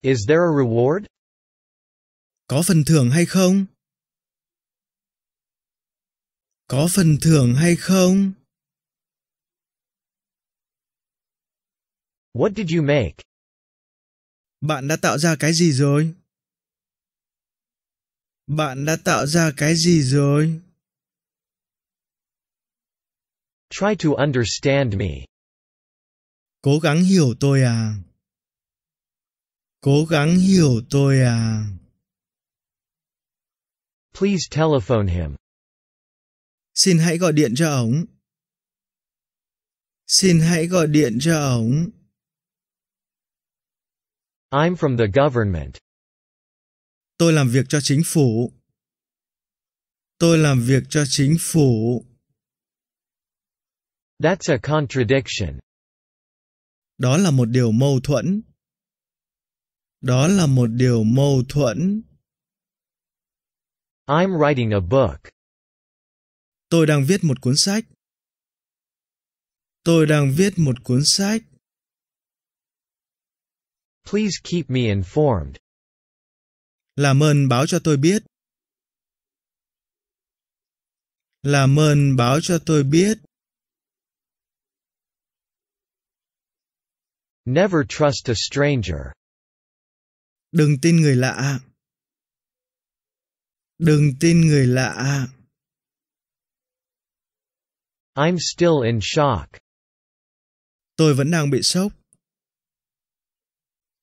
Is there a reward? Có phần thưởng hay không? Có phần thưởng hay không? What did you make? Bạn đã tạo ra cái gì rồi? Bạn đã tạo ra cái gì rồi? Try to understand me. Cố gắng hiểu tôi à. Cố gắng hiểu tôi à. Please telephone him. Xin hãy gọi điện cho ông. Xin hãy gọi điện cho ông. I'm from the government. Tôi làm việc cho chính phủ. Tôi làm việc cho chính phủ. That's a contradiction. Đó là một điều mâu thuẫn. Đó là một điều mâu thuẫn. I'm writing a book. Tôi đang viết một cuốn sách. Tôi đang viết một cuốn sách. Please keep me informed. Làm ơn báo cho tôi biết. Làm ơn báo cho tôi biết. Never trust a stranger. Đừng tin người lạ. Đừng tin người lạ. I'm still in shock. Tôi vẫn đang bị sốc.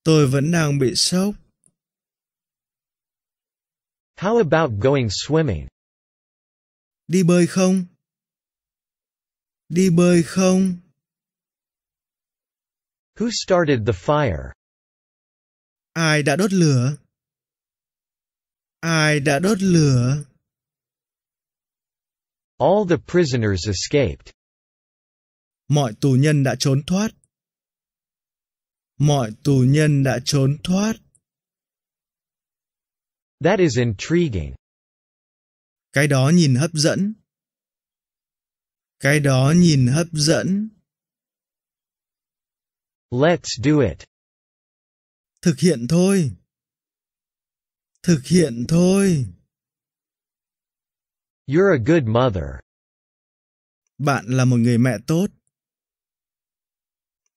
Tôi vẫn đang bị sốc. How about going swimming? Đi bơi không? Đi bơi không? Who started the fire? Ai đã đốt lửa? Ai đã đốt lửa? All the prisoners escaped. Mọi tù nhân đã trốn thoát. Mọi tù nhân đã trốn thoát. That is intriguing. Cái đó nhìn hấp dẫn. Cái đó nhìn hấp dẫn. Let's do it. Thực hiện thôi. Thực hiện thôi. You're a good mother. Bạn là một người mẹ tốt.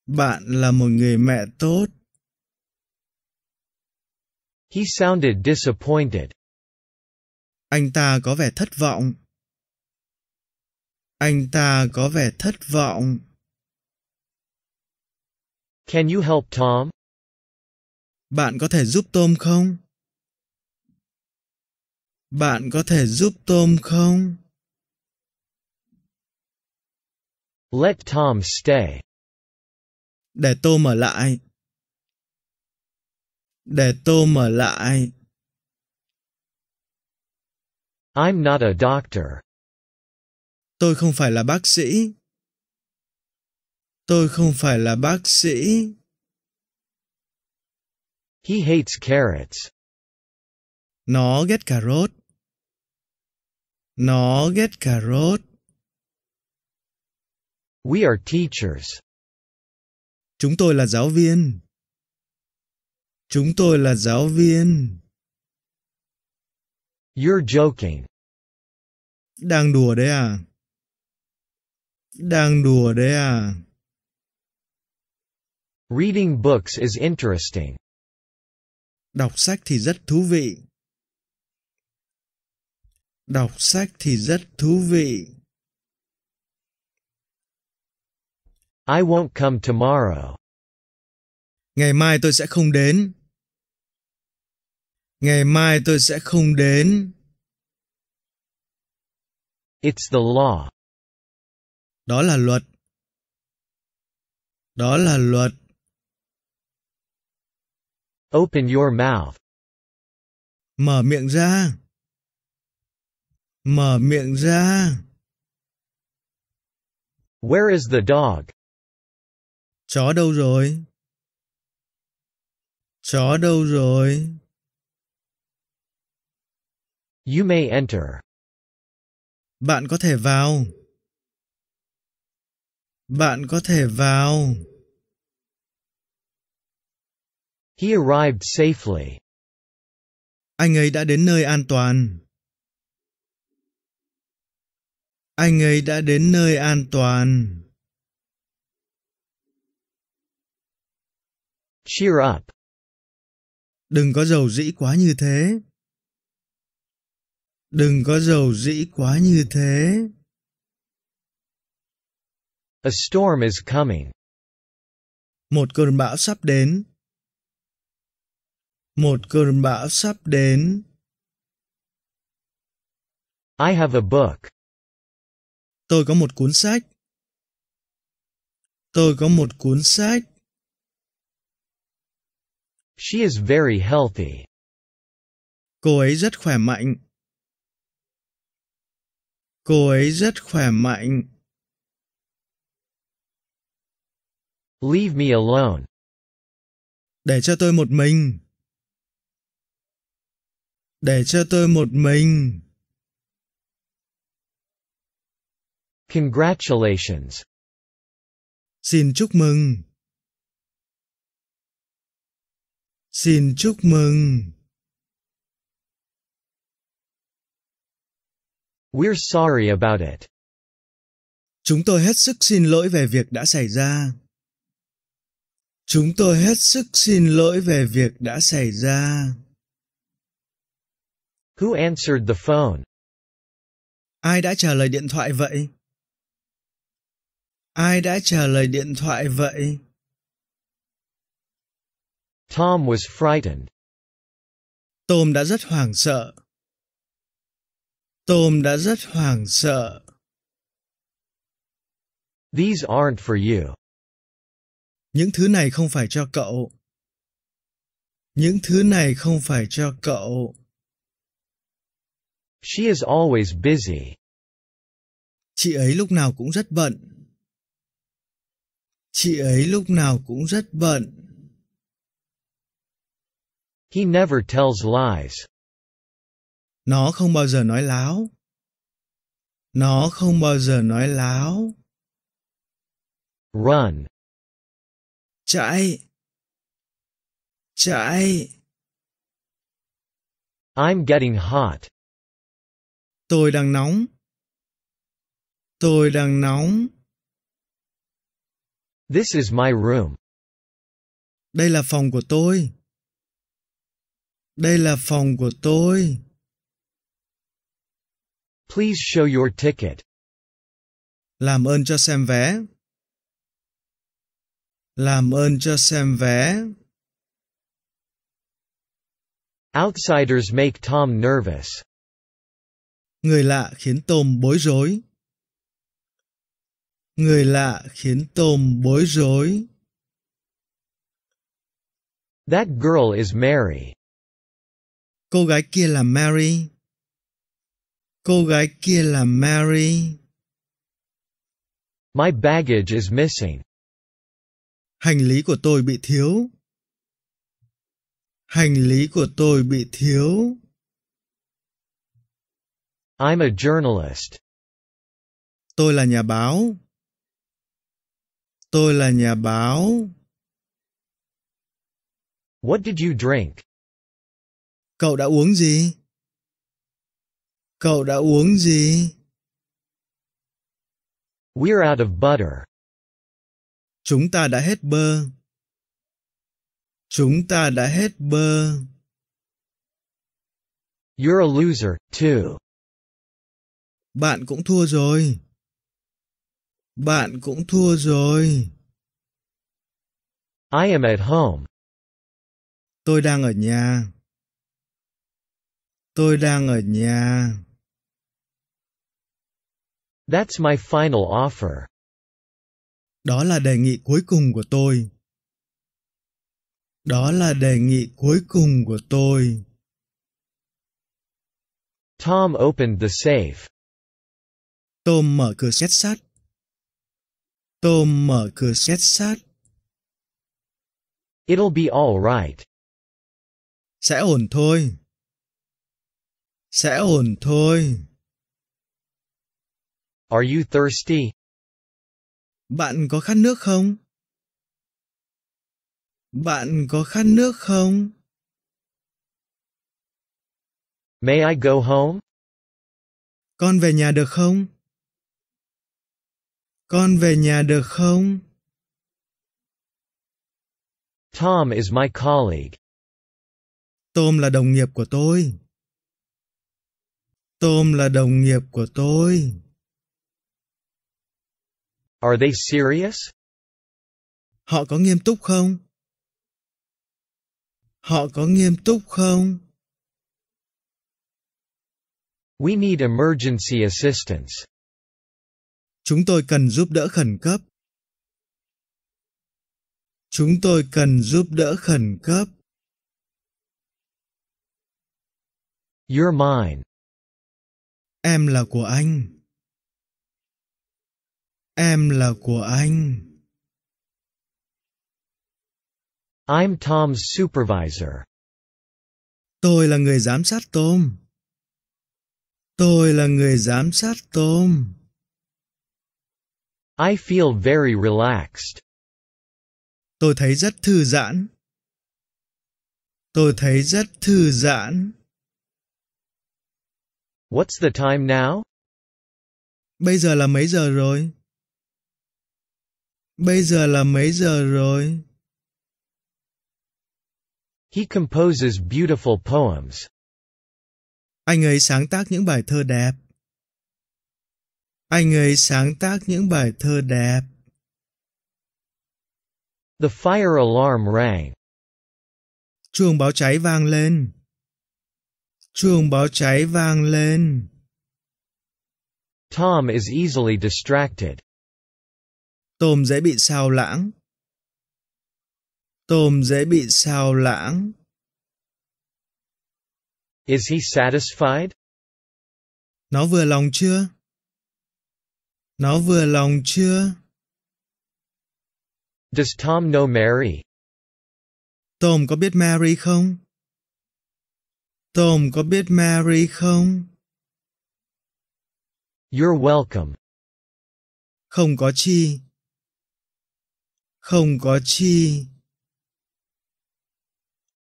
Bạn là một người mẹ tốt. He sounded disappointed. Anh ta có vẻ thất vọng. Anh ta có vẻ thất vọng. Can you help Tom? Bạn có thể giúp Tom không? Bạn có thể giúp Tom không? Let Tom stay. Để Tom ở lại. Để Tom ở lại. I'm not a doctor. Tôi không phải là bác sĩ. Tôi không phải là bác sĩ. He hates carrots. Nó ghét cà rốt. Nó ghét cà rốt. We are teachers. Chúng tôi là giáo viên. Chúng tôi là giáo viên. You're joking. Đang đùa đấy à? Đang đùa đấy à? Reading books is interesting. Đọc sách thì rất thú vị. Đọc sách thì rất thú vị. I won't come tomorrow. Ngày mai tôi sẽ không đến. Ngày mai tôi sẽ không đến. It's the law. Đó là luật. Đó là luật. Open your mouth. Mở miệng ra. Mở miệng ra. Where is the dog? Chó đâu rồi? Chó đâu rồi? You may enter. Bạn có thể vào. Bạn có thể vào. He arrived safely. Anh ấy đã đến nơi an toàn. Anh ấy đã đến nơi an toàn. Cheer up. Đừng có rầu rĩ quá như thế. Đừng có rầu rĩ quá như thế. A storm is coming. Một cơn bão sắp đến. Một cơn bão sắp đến. I have a book. Tôi có một cuốn sách. Tôi có một cuốn sách. She is very healthy. Cô ấy rất khỏe mạnh. Cô ấy rất khỏe mạnh. Leave me alone. Để cho tôi một mình. Để cho tôi một mình. Congratulations. Xin chúc mừng. Xin chúc mừng. We're sorry about it. Chúng tôi hết sức xin lỗi về việc đã xảy ra. Chúng tôi hết sức xin lỗi về việc đã xảy ra. Who answered the phone? Ai đã trả lời điện thoại vậy? Ai đã trả lời điện thoại vậy? Tom was frightened. Tom đã rất hoảng sợ. Tom đã rất hoảng sợ. These aren't for you. Những thứ này không phải cho cậu. Những thứ này không phải cho cậu. She is always busy. Chị ấy lúc nào cũng rất bận. Chị ấy lúc nào cũng rất bận. He never tells lies. Nó không bao giờ nói láo. Nó không bao giờ nói láo. Run. Chạy. Chạy. I'm getting hot. Tôi đang nóng. Tôi đang nóng. This is my room. Đây là phòng của tôi. Đây là phòng của tôi. Please show your ticket. Làm ơn cho xem vé. Làm ơn cho xem vé. Outsiders make Tom nervous. Người lạ khiến Tom bối rối. Người lạ khiến Tom bối rối. That girl is Mary. Cô gái kia là Mary. Cô gái kia là Mary. My baggage is missing. Hành lý của tôi bị thiếu. Hành lý của tôi bị thiếu. I'm a journalist. Tôi là nhà báo. Tôi là nhà báo. What did you drink? Cậu đã uống gì? Cậu đã uống gì? We're out of butter. Chúng ta đã hết bơ. Chúng ta đã hết bơ. You're a loser, too. Bạn cũng thua rồi. Bạn cũng thua rồi. I am at home. Tôi đang ở nhà. Tôi đang ở nhà. That's my final offer. Đó là đề nghị cuối cùng của tôi. Đó là đề nghị cuối cùng của tôi. Tom opened the safe. Tom mở cửa két sắt. Tom mở cửa két sắt. It'll be all right. Sẽ ổn thôi. Sẽ ổn thôi. Are you thirsty? Bạn có khát nước không? Bạn có khát nước không? May I go home? Con về nhà được không? Con về nhà được không? Tom is my colleague. Tom là đồng nghiệp của tôi. Tom là đồng nghiệp của tôi. Are they serious? Họ có nghiêm túc không? Họ có nghiêm túc không? We need emergency assistance. Chúng tôi cần giúp đỡ khẩn cấp. Chúng tôi cần giúp đỡ khẩn cấp. You're mine. Em là của anh. Em là của anh. I'm Tom's supervisor. Tôi là người giám sát Tom. Tôi là người giám sát Tom. I feel very relaxed. Tôi thấy rất thư giãn. Tôi thấy rất thư giãn. What's the time now? Bây giờ là mấy giờ rồi? Bây giờ là mấy giờ rồi? He composes beautiful poems. Anh ấy sáng tác những bài thơ đẹp. Anh ấy sáng tác những bài thơ đẹp. The fire alarm rang. Chuông báo cháy vang lên. Chuông báo cháy vang lên. Tom is easily distracted. Tom dễ bị sao lãng. Tom dễ bị sao lãng. Is he satisfied? Nó vừa lòng chưa? Nó vừa lòng chưa? Does Tom know Mary? Tom có biết Mary không? Tom có biết Mary không? You're welcome. Không có chi. Không có chi.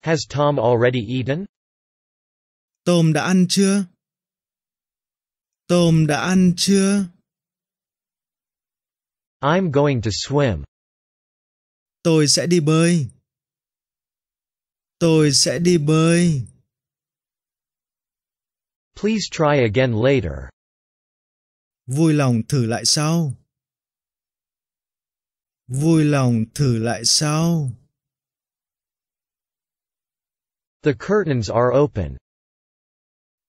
Has Tom already eaten? Tom đã ăn chưa? Tom đã ăn chưa? I'm going to swim. Tôi sẽ đi bơi. Tôi sẽ đi bơi. Please try again later. Vui lòng thử lại sau. Vui lòng thử lại sau. The curtains are open.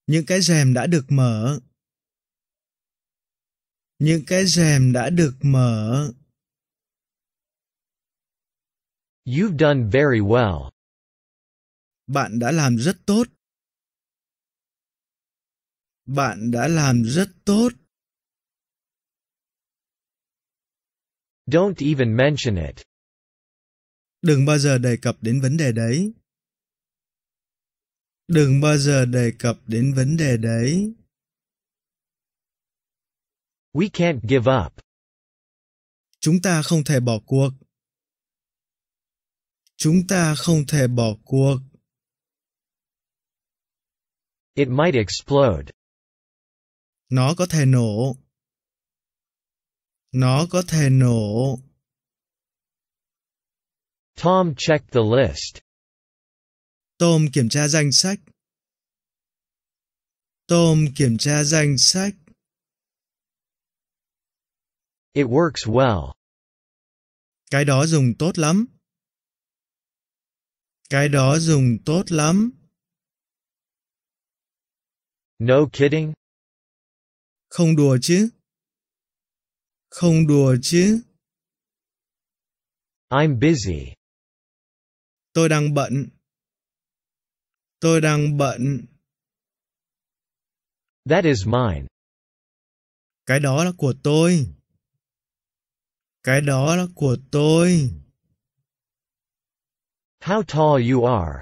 Những cái rèm đã được mở. Những cái rèm đã được mở. You've done very well. Bạn đã làm rất tốt. Bạn đã làm rất tốt. Don't even mention it. Đừng bao giờ đề cập đến vấn đề đấy. Đừng bao giờ đề cập đến vấn đề đấy. We can't give up. Chúng ta không thể bỏ cuộc. Chúng ta không thể bỏ cuộc. It might explode. Nó có thể nổ. Nó có thể nổ. Tom checked the list. Tom kiểm tra danh sách. Tom kiểm tra danh sách. It works well. Cái đó dùng tốt lắm. Cái đó dùng tốt lắm. No kidding. Không đùa chứ. Không đùa chứ. I'm busy. Tôi đang bận. Tôi đang bận. That is mine. Cái đó là của tôi. Cái đó là của tôi. How tall you are.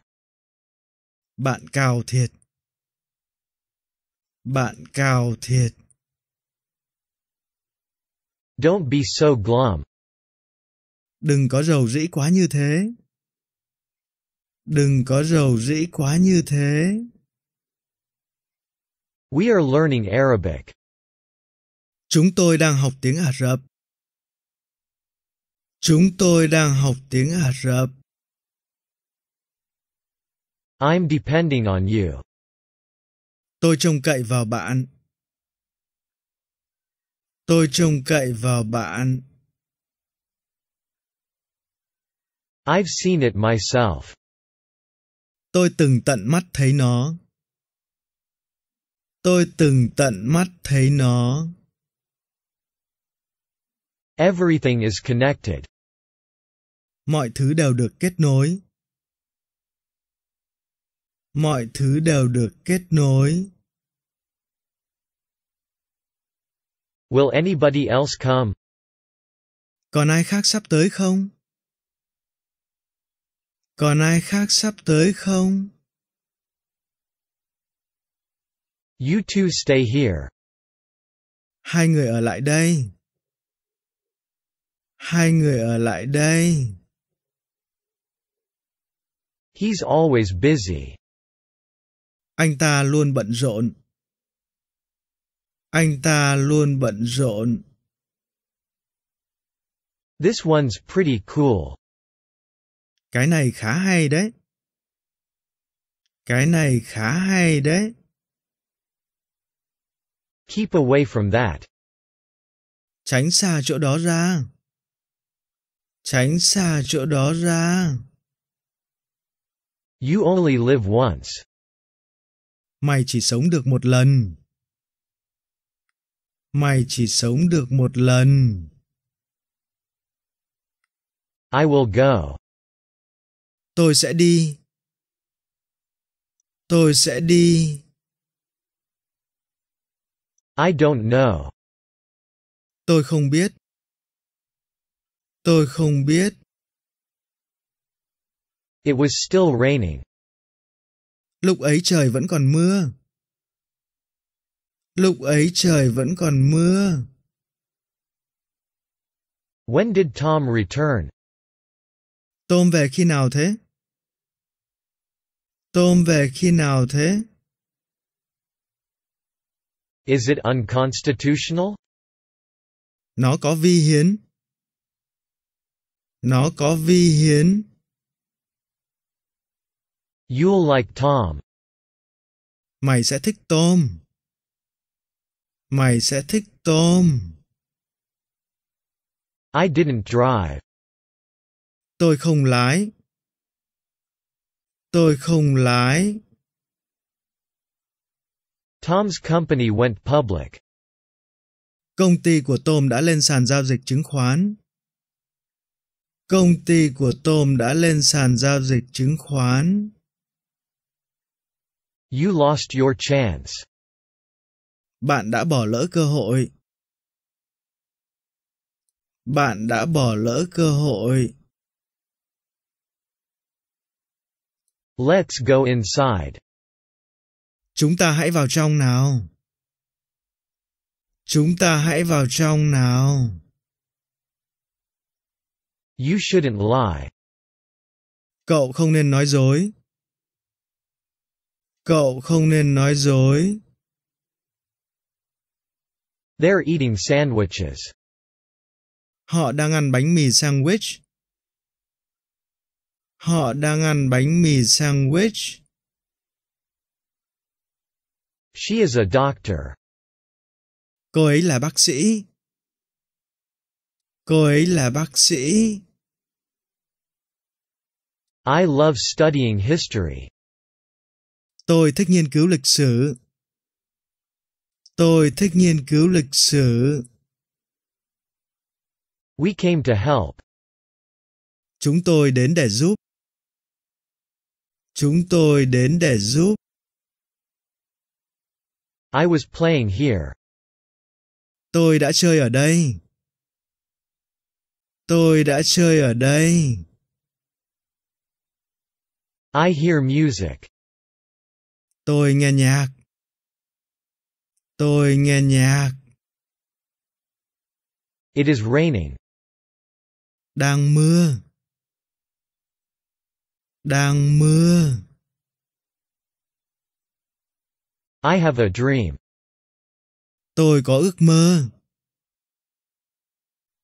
Bạn cao thiệt. Bạn cao thiệt. Don't be so glum. Đừng có rầu rĩ quá như thế. Đừng có rầu rĩ quá như thế. We are learning Arabic. Chúng tôi đang học tiếng Ả Rập. Chúng tôi đang học tiếng Ả Rập. I'm depending on you. Tôi trông cậy vào bạn. Tôi trông cậy vào bạn. I've seen it myself. Tôi từng tận mắt thấy nó. Tôi từng tận mắt thấy nó. Everything is connected. Mọi thứ đều được kết nối. Mọi thứ đều được kết nối. Will anybody else come? Còn ai khác sắp tới không? Còn ai khác sắp tới không? You two stay here. Hai người ở lại đây. Hai người ở lại đây. He's always busy. Anh ta luôn bận rộn. Anh ta luôn bận rộn. This one's pretty cool. Cái này khá hay đấy. Cái này khá hay đấy. Keep away from that. Tránh xa chỗ đó ra. Tránh xa chỗ đó ra. You only live once. Mày chỉ sống được một lần. Mày chỉ sống được một lần. I will go. Tôi sẽ đi. Tôi sẽ đi. I don't know. Tôi không biết. Tôi không biết. It was still raining. Lúc ấy trời vẫn còn mưa. Lúc ấy trời vẫn còn mưa. When did Tom return? Tom về khi nào thế? Tom về khi nào thế? Is it unconstitutional? Nó có vi hiến. Nó có vi hiến. You'll like Tom. Mày sẽ thích Tom. Mày sẽ thích Tom. I didn't drive. Tôi không lái. Tôi không lái. Tom's company went public. Công ty của Tom đã lên sàn giao dịch chứng khoán. Công ty của Tom đã lên sàn giao dịch chứng khoán. You lost your chance. Bạn đã bỏ lỡ cơ hội. Bạn đã bỏ lỡ cơ hội. Let's go inside. Chúng ta hãy vào trong nào. Chúng ta hãy vào trong nào. You shouldn't lie. Cậu không nên nói dối. Cậu không nên nói dối. They're eating sandwiches. Họ đang ăn bánh mì sandwich. Họ đang ăn bánh mì sandwich. She is a doctor. Cô ấy là bác sĩ. Cô ấy là bác sĩ. I love studying history. Tôi thích nghiên cứu lịch sử. Tôi thích nghiên cứu lịch sử. We came to help. Chúng tôi đến để giúp. Chúng tôi đến để giúp. I was playing here. Tôi đã chơi ở đây. Tôi đã chơi ở đây. I hear music. Tôi nghe nhạc. Tôi nghe nhạc. It is raining. Đang mưa. Đang mưa. I have a dream. Tôi có ước mơ.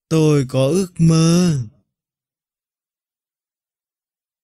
Tôi có ước mơ.